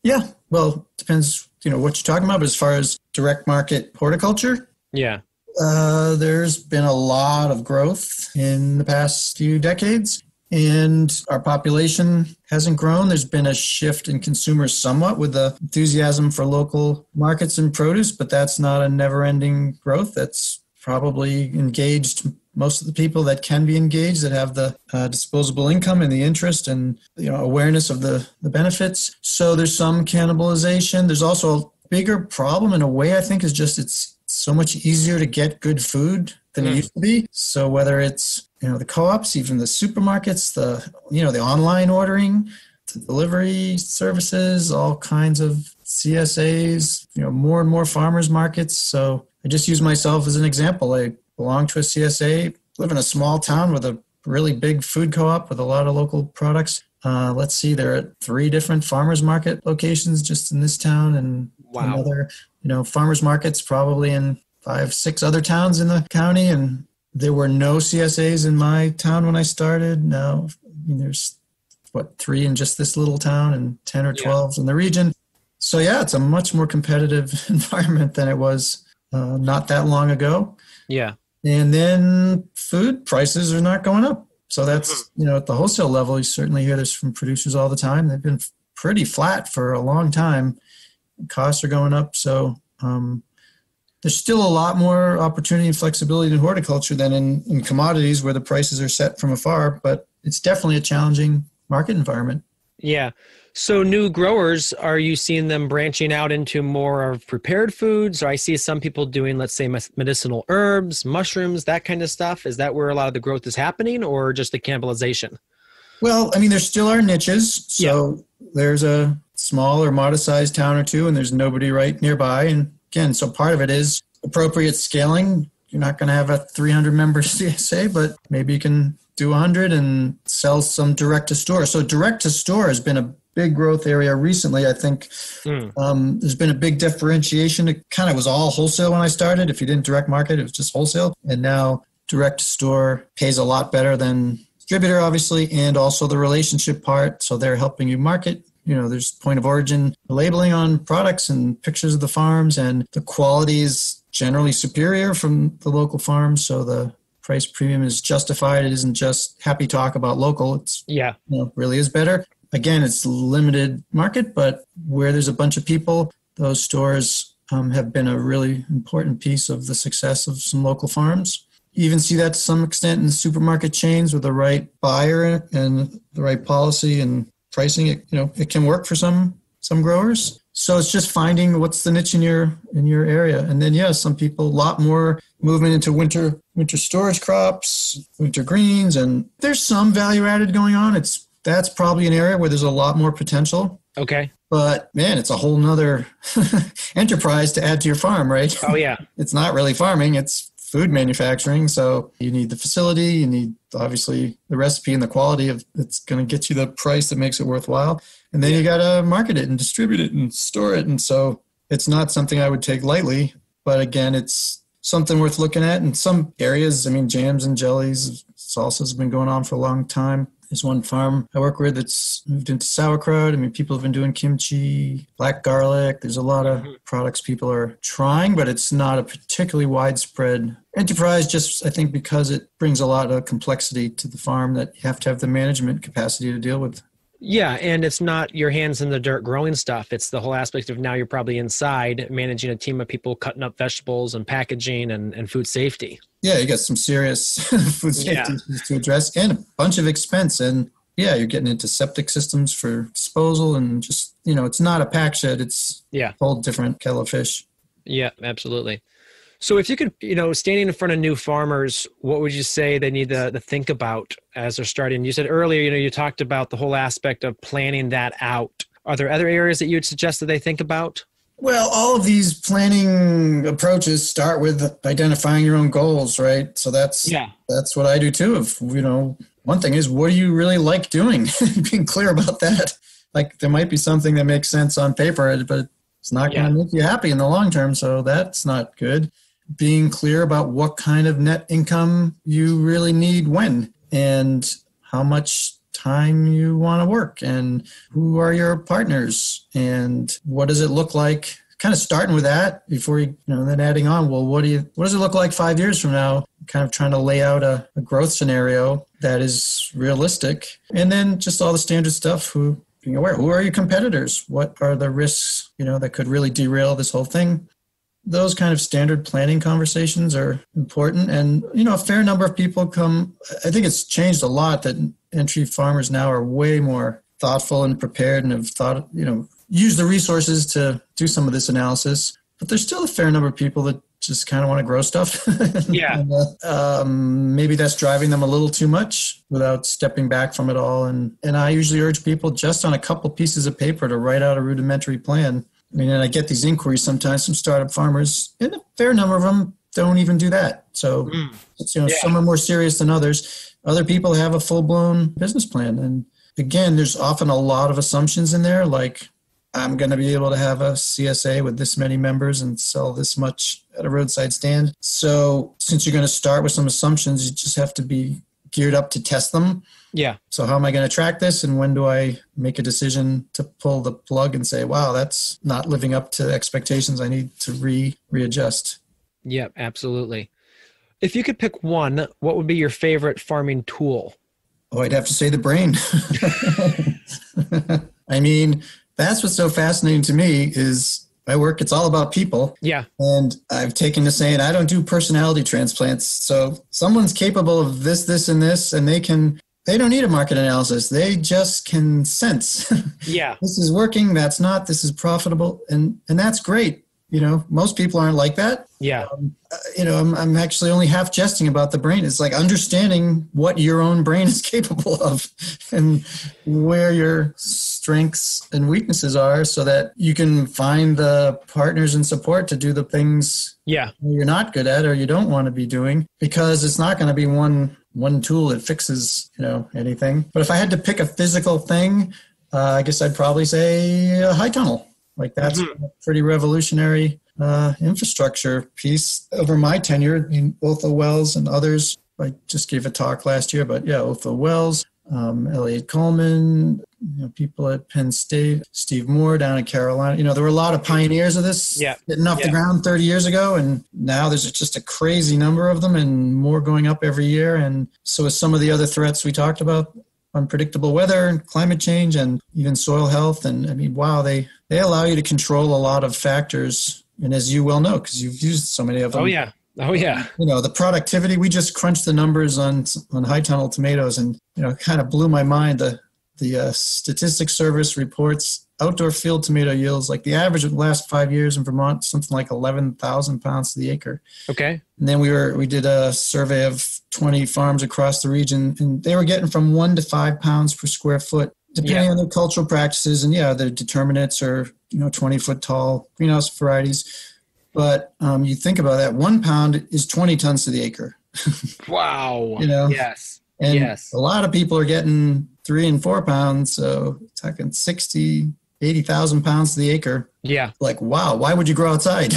Yeah, well, depends, you know, what you're talking about as far as direct market horticulture. Yeah. Uh, there's been a lot of growth in the past few decades. And our population hasn't grown. There's been a shift in consumers somewhat with the enthusiasm for local markets and produce, but that's not a never-ending growth. That's probably engaged most of the people that can be engaged, that have the uh, disposable income and the interest and, you know, awareness of the, the benefits. So there's some cannibalization. There's also a bigger problem in a way, I think, is just it's so much easier to get good food than mm. it used to be. So whether it's, you know, the co-ops, even the supermarkets, the, you know, the online ordering, the delivery services, all kinds of C S As, you know, more and more farmers markets. So I just use myself as an example. I belong to a C S A, live in a small town with a really big food co-op with a lot of local products. Uh, let's see, there are three different farmers market locations just in this town, and wow. another, you know, farmers markets probably in five, six other towns in the county. And there were no C S As in my town when I started. Now, I mean, there's, what, three in just this little town and ten or twelve yeah. in the region. So, yeah, it's a much more competitive environment than it was uh, not that long ago. Yeah. And then food prices are not going up. So that's, you know, at the wholesale level, you certainly hear this from producers all the time. They've been pretty flat for a long time. Costs are going up. So, um there's still a lot more opportunity and flexibility in horticulture than in, in commodities where the prices are set from afar, but it's definitely a challenging market environment. Yeah. So new growers, are you seeing them branching out into more of prepared foods? Or I see some people doing, let's say, medicinal herbs, mushrooms, that kind of stuff. Is that where a lot of the growth is happening, or just the cannibalization? Well, I mean, there still are niches. So yeah. there's a small or modest sized town or two, and there's nobody right nearby. And again, so part of it is appropriate scaling. You're not going to have a three hundred member C S A, but maybe you can do one hundred and sell some direct to store. So direct to store has been a big growth area recently. I think mm. um, there's been a big differentiation. It kind of was all wholesale when I started. If you didn't direct market, it was just wholesale. And now direct to store pays a lot better than distributor, obviously, and also the relationship part. So they're helping you market. You know, there's point of origin labeling on products and pictures of the farms, and the quality is generally superior from the local farms. So the price premium is justified. It isn't just happy talk about local. It's yeah, you know, really is better. Again, it's limited market, but where there's a bunch of people, those stores um, have been a really important piece of the success of some local farms. You even see that to some extent in supermarket chains with the right buyer and the right policy and pricing. It, you know, it can work for some some growers. So it's just finding what's the niche in your in your area. And then, yes, yeah, some people, a lot more movement into winter winter storage crops, winter greens, and there's some value added going on. It's that's probably an area where there's a lot more potential. Okay. But man, it's a whole nother enterprise to add to your farm, right? Oh yeah. It's not really farming, it's food manufacturing. So you need the facility, you need obviously the recipe and the quality of it's going to get you the price that makes it worthwhile. And then yeah. you got to market it and distribute it and store it. And so it's not something I would take lightly, but again, it's something worth looking at. In some areas, I mean, jams and jellies, salsas have been going on for a long time. There's one farm I work with that's moved into sauerkraut. I mean, people have been doing kimchi, black garlic. There's a lot of products people are trying, but it's not a particularly widespread enterprise, just I think because it brings a lot of complexity to the farm that you have to have the management capacity to deal with. Yeah, and it's not your hands in the dirt growing stuff. It's the whole aspect of now you're probably inside managing a team of people cutting up vegetables and packaging and, and food safety. Yeah, you got some serious food safety yeah. issues to address and a bunch of expense. And yeah, you're getting into septic systems for disposal and just, you know, it's not a pack shed. It's yeah. a whole different kettle of fish. Yeah, absolutely. So if you could, you know, standing in front of new farmers, what would you say they need to, to think about as they're starting? You said earlier, you know, you talked about the whole aspect of planning that out. Are there other areas that you'd suggest that they think about? Well, all of these planning approaches start with identifying your own goals, right? So that's yeah. that's what I do too. If, you know, one thing is, what do you really like doing? Being clear about that. Like there might be something that makes sense on paper, but it's not yeah. going to make you happy in the long term. So that's not good. Being clear about what kind of net income you really need when and how much time you want to work and who are your partners and what does it look like, kind of starting with that before you, you know, then adding on, well, what do you, what does it look like five years from now? Kind of trying to lay out a, a growth scenario that is realistic. And then just all the standard stuff, who, being aware, who are your competitors? What are the risks, you know, that could really derail this whole thing? Those kind of standard planning conversations are important. And, you know, a fair number of people come, I think it's changed a lot that entry farmers now are way more thoughtful and prepared and have thought, you know, use the resources to do some of this analysis. But there's still a fair number of people that just kind of want to grow stuff. Yeah. and, uh, um, maybe that's driving them a little too much without stepping back from it all. And, and I usually urge people just on a couple pieces of paper to write out a rudimentary plan. I mean, and I get these inquiries sometimes from startup farmers, and a fair number of them don't even do that. So, mm. you know, yeah. some are more serious than others. Other people have a full-blown business plan. And again, there's often a lot of assumptions in there, like I'm going to be able to have a C S A with this many members and sell this much at a roadside stand. So since you're going to start with some assumptions, you just have to be geared up to test them. Yeah. So how am I going to track this? And when do I make a decision to pull the plug and say, wow, that's not living up to expectations. I need to re readjust. Yeah, absolutely. If you could pick one, what would be your favorite farming tool? Oh, I'd have to say the brain. I mean, that's what's so fascinating to me is my work, it's all about people. Yeah. And I've taken to saying, I don't do personality transplants. So someone's capable of this, this, and this, and they can, they don't need a market analysis. They just can sense. Yeah. This is working. That's not, this is profitable. And, and that's great. You know, most people aren't like that. Yeah. Um, you know, I'm, I'm actually only half jesting about the brain. It's like understanding what your own brain is capable of and where your strengths and weaknesses are so that you can find the partners and support to do the things yeah. you're not good at or you don't want to be doing, because it's not going to be one one tool that fixes, you know, anything. But if I had to pick a physical thing, uh, I guess I'd probably say a high tunnel. Like that's mm-hmm. a pretty revolutionary uh, infrastructure piece. Over my tenure, I mean, Otho Wells and others, I just gave a talk last year, but yeah, Otho Wells, um, Elliot Coleman, you know, people at Penn State, Steve Moore down in Carolina. You know, there were a lot of pioneers of this yeah. getting off yeah. the ground thirty years ago. And now there's just a crazy number of them and more going up every year. And so with some of the other threats we talked about, unpredictable weather and climate change and even soil health. And I mean, wow, they, they allow you to control a lot of factors. And as you well know, because you've used so many of them. Oh yeah. Oh yeah. You know, the productivity, we just crunched the numbers on, on high tunnel tomatoes and, you know, it kind of blew my mind. The, the uh, Statistics Service reports outdoor field tomato yields, like the average of the last five years in Vermont, something like eleven thousand pounds to the acre. Okay. And then we were, we did a survey of twenty farms across the region, and they were getting from one to five pounds per square foot, depending yeah. on their cultural practices. And yeah, their determinants are, you know, twenty foot tall greenhouse varieties. But um, you think about that, one pound is twenty tons to the acre. Wow. You know? Yes. And yes. a lot of people are getting three and four pounds. So talking sixty, eighty thousand pounds to the acre. Yeah. Like, wow, why would you grow outside?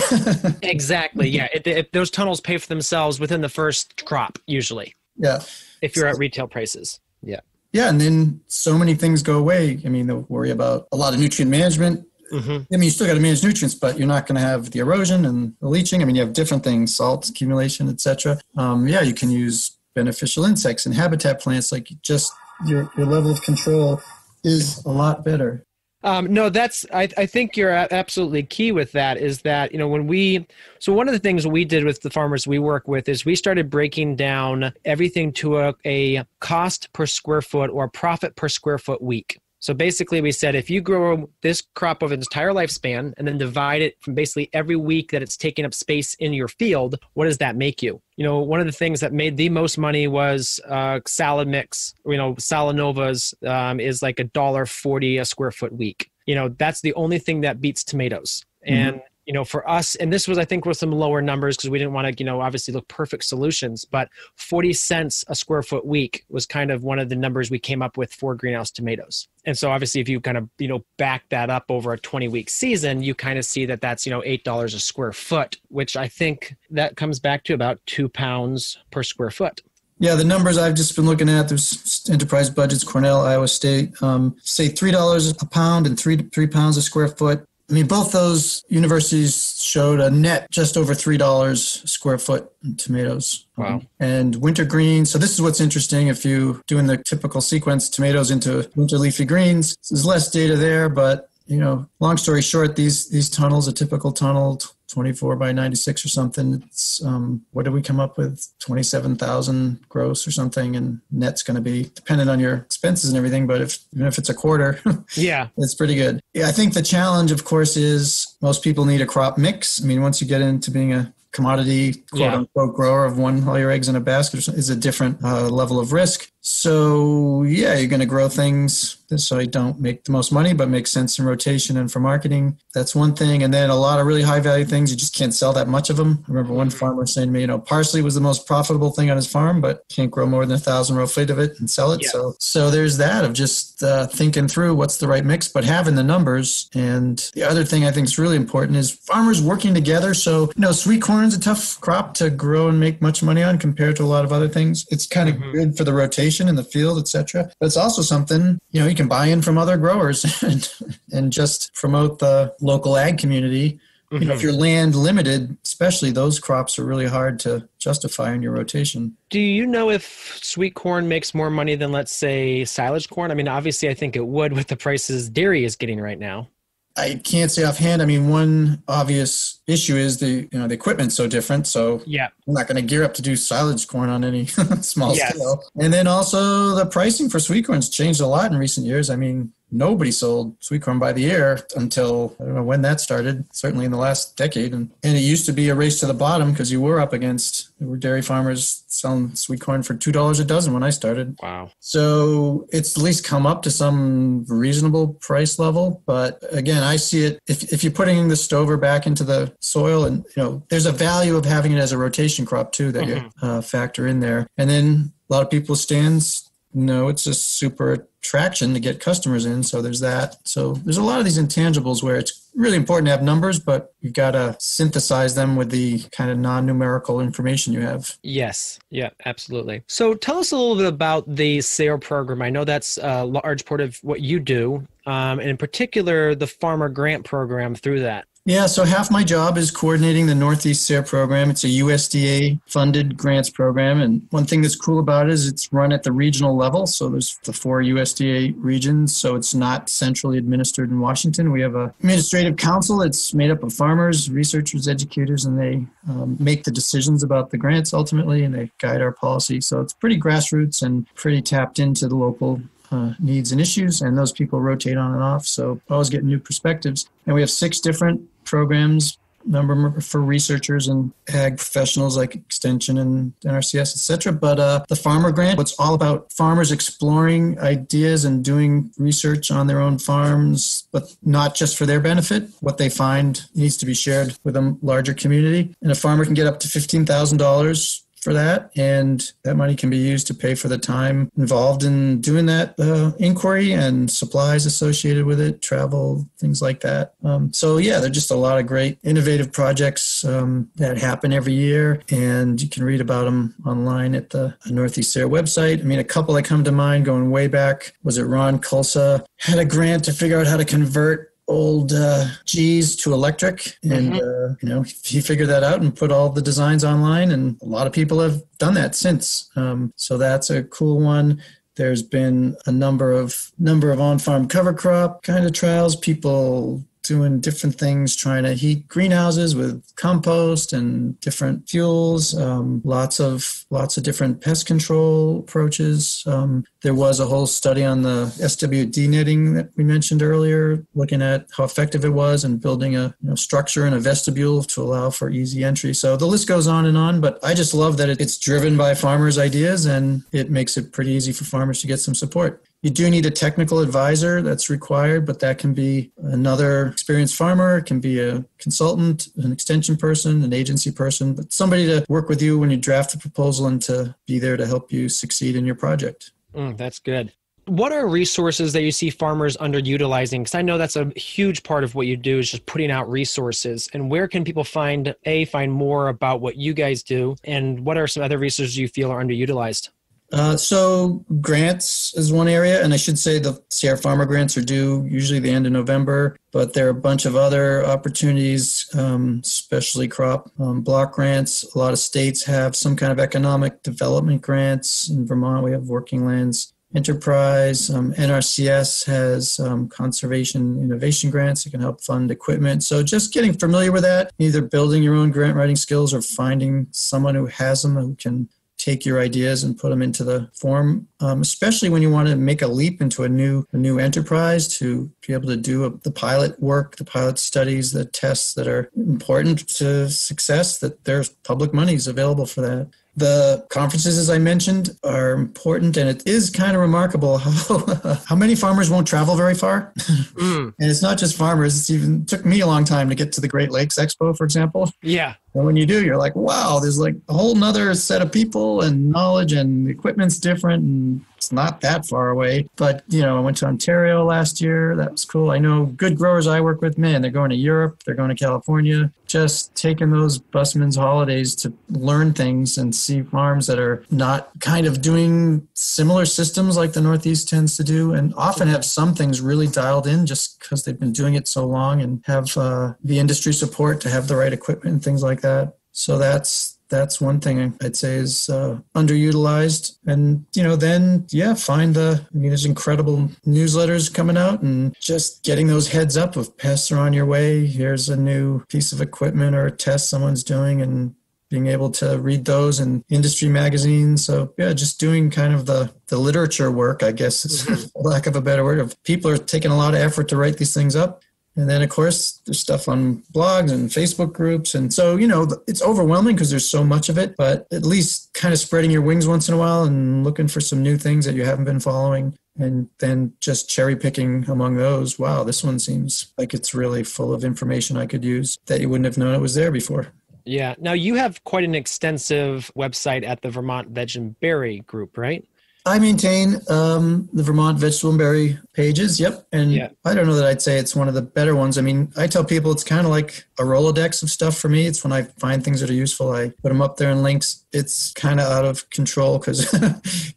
Exactly. Yeah. It, it, those tunnels pay for themselves within the first crop, usually. Yeah. If you're so, at retail prices. Yeah. Yeah, and then so many things go away. I mean, they'll worry about a lot of nutrient management. Mm-hmm. I mean, you still got to manage nutrients, but you're not going to have the erosion and the leaching. I mean, you have different things, salt accumulation, et cetera. Um, yeah, you can use beneficial insects and habitat plants. Like, just your, your level of control is a lot better. Um, no, that's, I, I think you're absolutely key with that, is that, you know, when we, so one of the things we did with the farmers we work with is we started breaking down everything to a, a cost per square foot or profit per square foot week. So basically we said, if you grow this crop over its entire lifespan and then divide it from basically every week that it's taking up space in your field, what does that make you? You know, one of the things that made the most money was uh, salad mix, you know, Salanova's um, is like a dollar forty a square foot week. You know, that's the only thing that beats tomatoes. And, mm-hmm. you know, for us, and this was, I think, with some lower numbers because we didn't want to, you know, obviously look perfect solutions, but forty cents a square foot week was kind of one of the numbers we came up with for greenhouse tomatoes. And so obviously if you kind of, you know, back that up over a twenty week season, you kind of see that that's, you know, eight dollars a square foot, which I think that comes back to about two pounds per square foot. Yeah, the numbers I've just been looking at, there's enterprise budgets, Cornell, Iowa State, um, say three dollars a pound and three, three pounds a square foot. I mean, both those universities showed a net just over three dollars a square foot in tomatoes. Wow. And winter greens. So this is what's interesting. If you doing the typical sequence, tomatoes into winter leafy greens, there's less data there. But, you know, long story short, these these tunnels, a typical tunnel, twenty-four by ninety-six or something, it's, um, what did we come up with? twenty-seven thousand gross or something. And net's going to be dependent on your expenses and everything. But if, even if it's a quarter, yeah, it's pretty good. Yeah, I think the challenge, of course, is most people need a crop mix. I mean, once you get into being a commodity, quote yeah. unquote, grower of one, all your eggs in a basket is a different uh, level of risk. So yeah, you're going to grow things so you don't make the most money, but make sense in rotation and for marketing. That's one thing. And then a lot of really high value things, you just can't sell that much of them. I remember one farmer saying to me, you know, parsley was the most profitable thing on his farm, but can't grow more than a thousand row feet of it and sell it. Yeah. So, so there's that of just uh, thinking through what's the right mix, but having the numbers. And the other thing I think is really important is farmers working together. So, you know, sweet corn is a tough crop to grow and make much money on compared to a lot of other things. It's kind of mm-hmm. good for the rotation in the field, et cetera. But it's also something, you know, you can buy in from other growers and, and just promote the local ag community. Mm-hmm. You know, if you're land limited, especially those crops are really hard to justify in your rotation. Do you know if sweet corn makes more money than, let's say, silage corn? I mean, obviously, I think it would with the prices dairy is getting right now. I can't say offhand. I mean, one obvious issue is the, you know, the equipment's so different. So yeah. I'm not going to gear up to do silage corn on any small yes. scale. And then also the pricing for sweet corn's changed a lot in recent years. I mean, nobody sold sweet corn by the ear until, I don't know when that started, certainly in the last decade. And, and it used to be a race to the bottom because you were up against, there were dairy farmers selling sweet corn for two dollars a dozen when I started. Wow. So it's at least come up to some reasonable price level. But again, I see it, if, if you're putting the stover back into the soil and, you know, there's a value of having it as a rotation crop too that mm-hmm. you uh, factor in there. And then a lot of people stands, no, it's a super traction to get customers in. So there's that. So there's a lot of these intangibles where it's really important to have numbers, but you've got to synthesize them with the kind of non-numerical information you have. Yes. Yeah, absolutely. So tell us a little bit about the SARE program. I know that's a large part of what you do, um, and in particular, the farmer grant program through that. Yeah, so half my job is coordinating the Northeast SARE program. It's a U S D A-funded grants program, and one thing that's cool about it is it's run at the regional level. So there's the four U S D A regions, so it's not centrally administered in Washington. We have a administrative council. It's made up of farmers, researchers, educators, and they um, make the decisions about the grants ultimately, and they guide our policy. So it's pretty grassroots and pretty tapped into the local Uh, needs and issues, and those people rotate on and off. So always get new perspectives. And we have six different programs, number for researchers and ag professionals like Extension and N R C S, et cetera. But uh, the Farmer Grant, it's all about farmers exploring ideas and doing research on their own farms, but not just for their benefit. What they find needs to be shared with a larger community. And a farmer can get up to fifteen thousand dollars for that, and that money can be used to pay for the time involved in doing that uh, inquiry and supplies associated with it, travel, things like that. Um, so yeah, there are just a lot of great innovative projects um, that happen every year, and you can read about them online at the Northeast SARE website. I mean, a couple that come to mind going way back, was it Ron Kulsa had a grant to figure out how to convert old uh, G's to electric, and mm-hmm. uh, you know, he figured that out and put all the designs online, and a lot of people have done that since. Um, so that's a cool one. There's been a number of number of on-farm cover crop kind of trials, people doing different things, trying to heat greenhouses with compost and different fuels, um, lots of lots of different pest control approaches. Um, there was a whole study on the S W D netting that we mentioned earlier, looking at how effective it was and building a you know, structure and a vestibule to allow for easy entry. So the list goes on and on, but I just love that it's driven by farmers' ideas, and it makes it pretty easy for farmers to get some support. You do need a technical advisor that's required, but that can be another experienced farmer, it can be a consultant, an extension person, an agency person, but somebody to work with you when you draft a proposal and to be there to help you succeed in your project. Mm, that's good. What are resources that you see farmers underutilizing? Because I know that's a huge part of what you do is just putting out resources. And where can people find, A, find more about what you guys do? And what are some other resources you feel are underutilized? Uh, so grants is one area, and I should say the SARE Farmer Grants are due usually the end of November, but there are a bunch of other opportunities, um, especially crop um, block grants. A lot of states have some kind of economic development grants. In Vermont, we have Working Lands Enterprise. Um, N R C S has um, conservation innovation grants that can help fund equipment. So just getting familiar with that, either building your own grant writing skills or finding someone who has them who can take your ideas and put them into the form, um, especially when you want to make a leap into a new a new enterprise, to be able to do a, the pilot work, the pilot studies, the tests that are important to success, that there's public monies available for that. The conferences, as I mentioned, are important, and it is kind of remarkable how how many farmers won't travel very far. Mm. And it's not just farmers. It's even it took me a long time to get to the Great Lakes Expo, for example. Yeah. And when you do, you're like, wow, there's like a whole nother set of people and knowledge, and the equipment's different, and it's not that far away. But, you know, I went to Ontario last year. That was cool. I know good growers I work with, man, they're going to Europe, they're going to California, just taking those busman's holidays to learn things and see farms that are not kind of doing similar systems like the Northeast tends to do, and often have some things really dialed in just because they've been doing it so long and have uh, the industry support to have the right equipment and things like that. That. So that's that's one thing I'd say is uh, underutilized. And, you know, then, yeah, find the, I mean, there's incredible newsletters coming out, and just getting those heads up of pests are on your way. Here's a new piece of equipment or a test someone's doing, and being able to read those in industry magazines. So, yeah, just doing kind of the, the literature work, I guess, is mm-hmm. for lack of a better word. Of people are taking a lot of effort to write these things up. And then, of course, there's stuff on blogs and Facebook groups. And so, you know, it's overwhelming because there's so much of it, but at least kind of spreading your wings once in a while and looking for some new things that you haven't been following. And then just cherry picking among those. Wow, this one seems like it's really full of information I could use that you wouldn't have known it was there before. Yeah. Now, you have quite an extensive website at the Vermont Veg and Berry Group, right? I maintain um, the Vermont Vegetable and Berry pages, yep. And yeah. I don't know that I'd say it's one of the better ones. I mean, I tell people it's kind of like a Rolodex of stuff for me. It's when I find things that are useful, I put them up there in links. It's kind of out of control because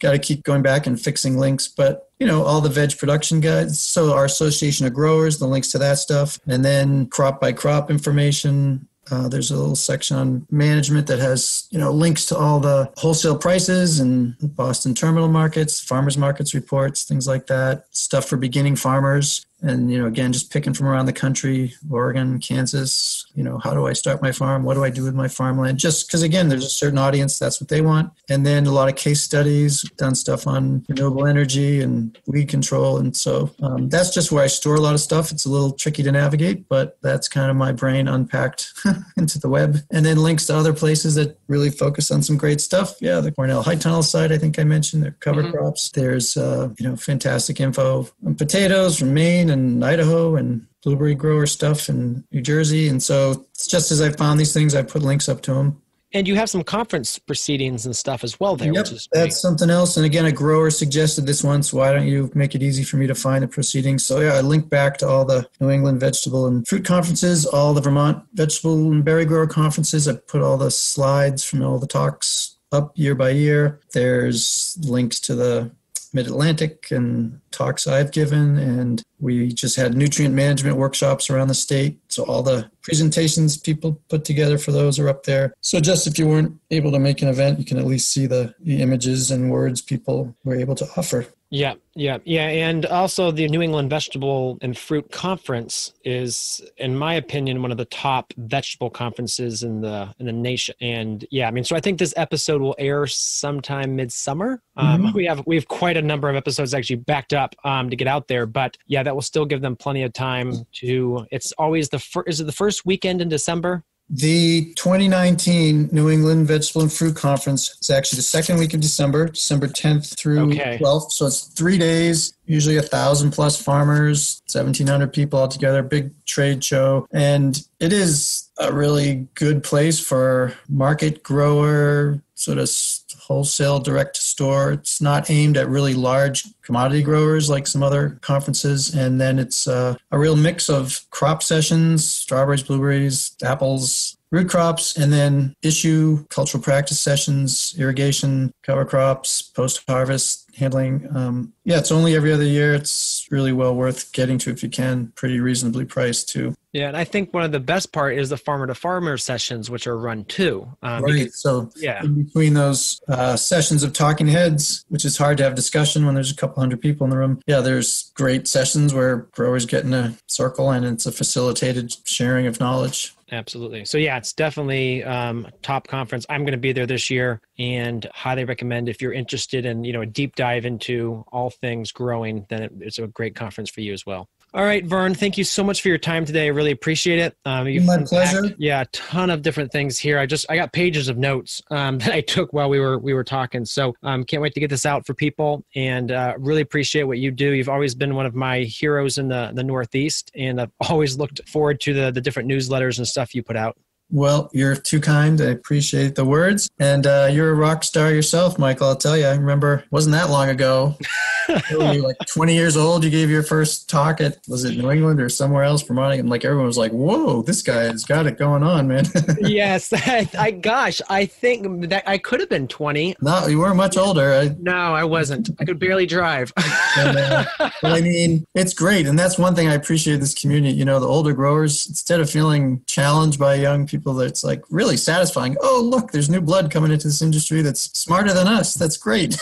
got to keep going back and fixing links. But, you know, all the veg production guides, so our Association of Growers, the links to that stuff, and then crop by crop information. Uh, there's a little section on management that has, you know, links to all the wholesale prices and Boston terminal markets, farmers markets reports, things like that, stuff for beginning farmers. And, you know, again, just picking from around the country, Oregon, Kansas, you know, how do I start my farm? What do I do with my farmland? Just because, again, there's a certain audience. That's what they want. And then a lot of case studies, done stuff on renewable energy and weed control. And so um, that's just where I store a lot of stuff. It's a little tricky to navigate, but that's kind of my brain unpacked into the web. And then links to other places that really focus on some great stuff. Yeah, the Cornell High Tunnel site, I think I mentioned, their cover mm-hmm. crops. There's, uh, you know, fantastic info on potatoes from Maine and Idaho and blueberry grower stuff in New Jersey. And so it's just as I found these things, I put links up to them. And you have some conference proceedings and stuff as well there. Yep, which is that's something else. And again, a grower suggested this once, why don't you make it easy for me to find the proceedings? So yeah, I linked back to all the New England Vegetable and Fruit Conferences, all the Vermont Vegetable and Berry Grower Conferences. I put all the slides from all the talks up year by year. There's links to the Mid-Atlantic and talks I've given, and we just had nutrient management workshops around the state. So all the presentations people put together for those are up there. So just if you weren't able to make an event, you can at least see the, the images and words people were able to offer. Yeah, yeah, yeah. And also the New England Vegetable and Fruit Conference is, in my opinion, one of the top vegetable conferences in the in the nation. And yeah, I mean, so I think this episode will air sometime midsummer. Um, mm-hmm. We have we have quite a number of episodes actually backed up um, to get out there. But yeah, that will still give them plenty of time to, it's always the first, is it the first weekend in December? The twenty nineteen New England Vegetable and Fruit Conference is actually the second week of December, December tenth through okay. twelfth. So it's three days, usually a thousand plus farmers, seventeen hundred people all together, big trade show. And it is a really good place for market grower, sort of wholesale direct to store. It's not aimed at really large commodity growers like some other conferences. And then it's uh, a real mix of crop sessions, strawberries, blueberries, apples, root crops, and then issue, cultural practice sessions, irrigation, cover crops, post-harvest handling. Um, yeah, it's only every other year. It's really well worth getting to if you can, pretty reasonably priced too. Yeah, and I think one of the best part is the farmer-to-farmer sessions, which are run too. Um, right, because, so yeah. in between those uh, sessions of talking heads, which is hard to have discussion when there's a couple hundred people in the room, yeah, there's great sessions where growers get in a circle and it's a facilitated sharing of knowledge. Absolutely. So yeah, it's definitely um, a top conference. I'm going to be there this year and highly recommend if you're interested in, you know, a deep dive into all things growing, then it's a great conference for you as well. All right, Vern, thank you so much for your time today. I really appreciate it. Um, you've My pleasure. Yeah, a ton of different things here. I just, I got pages of notes um, that I took while we were we were talking. So um, can't wait to get this out for people and uh, really appreciate what you do. You've always been one of my heroes in the, the Northeast, and I've always looked forward to the, the different newsletters and stuff you put out. Well, you're too kind. I appreciate the words. And uh, you're a rock star yourself, Michael. I'll tell you, I remember it wasn't that long ago. You were like twenty years old, you gave your first talk at, was it New England or somewhere else, Vermont? And like everyone was like, whoa, this guy has got it going on, man. Yes. I, I, gosh, I think that I could have been twenty. No, you weren't much older. I, no, I wasn't. I could barely drive. And, uh, but I mean, it's great. And that's one thing I appreciate this community. You know, the older growers, instead of feeling challenged by young people, People that's like really satisfying. Oh, look, there's new blood coming into this industry that's smarter than us. That's great.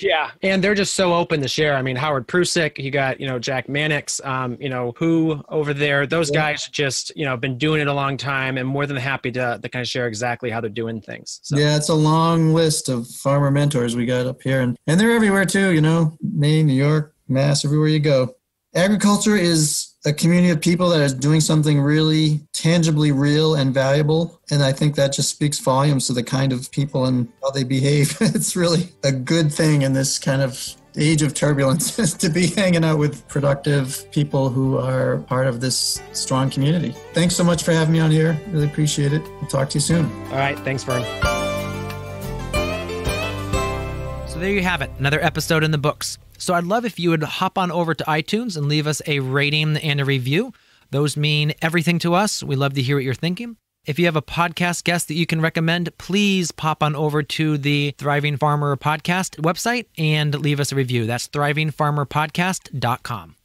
Yeah. And they're just so open to share. I mean, Howard Prusik, you got, you know, Jack Mannix, um, you know, who over there, those yeah. guys just, you know, been doing it a long time and more than happy to, to kind of share exactly how they're doing things. So. Yeah. It's a long list of farmer mentors we got up here, and, and they're everywhere too, you know, Maine, New York, Mass, everywhere you go. Agriculture is a community of people that is doing something really tangibly real and valuable. And I think that just speaks volumes to the kind of people and how they behave. It's really a good thing in this kind of age of turbulence to be hanging out with productive people who are part of this strong community. Thanks so much for having me on here. Really appreciate it. I'll talk to you soon. All right. Thanks, Vern. So there you have it. Another episode in the books. So I'd love if you would hop on over to iTunes and leave us a rating and a review. Those mean everything to us. We love to hear what you're thinking. If you have a podcast guest that you can recommend, please pop on over to the Thriving Farmer Podcast website and leave us a review. That's thriving farmer podcast dot com.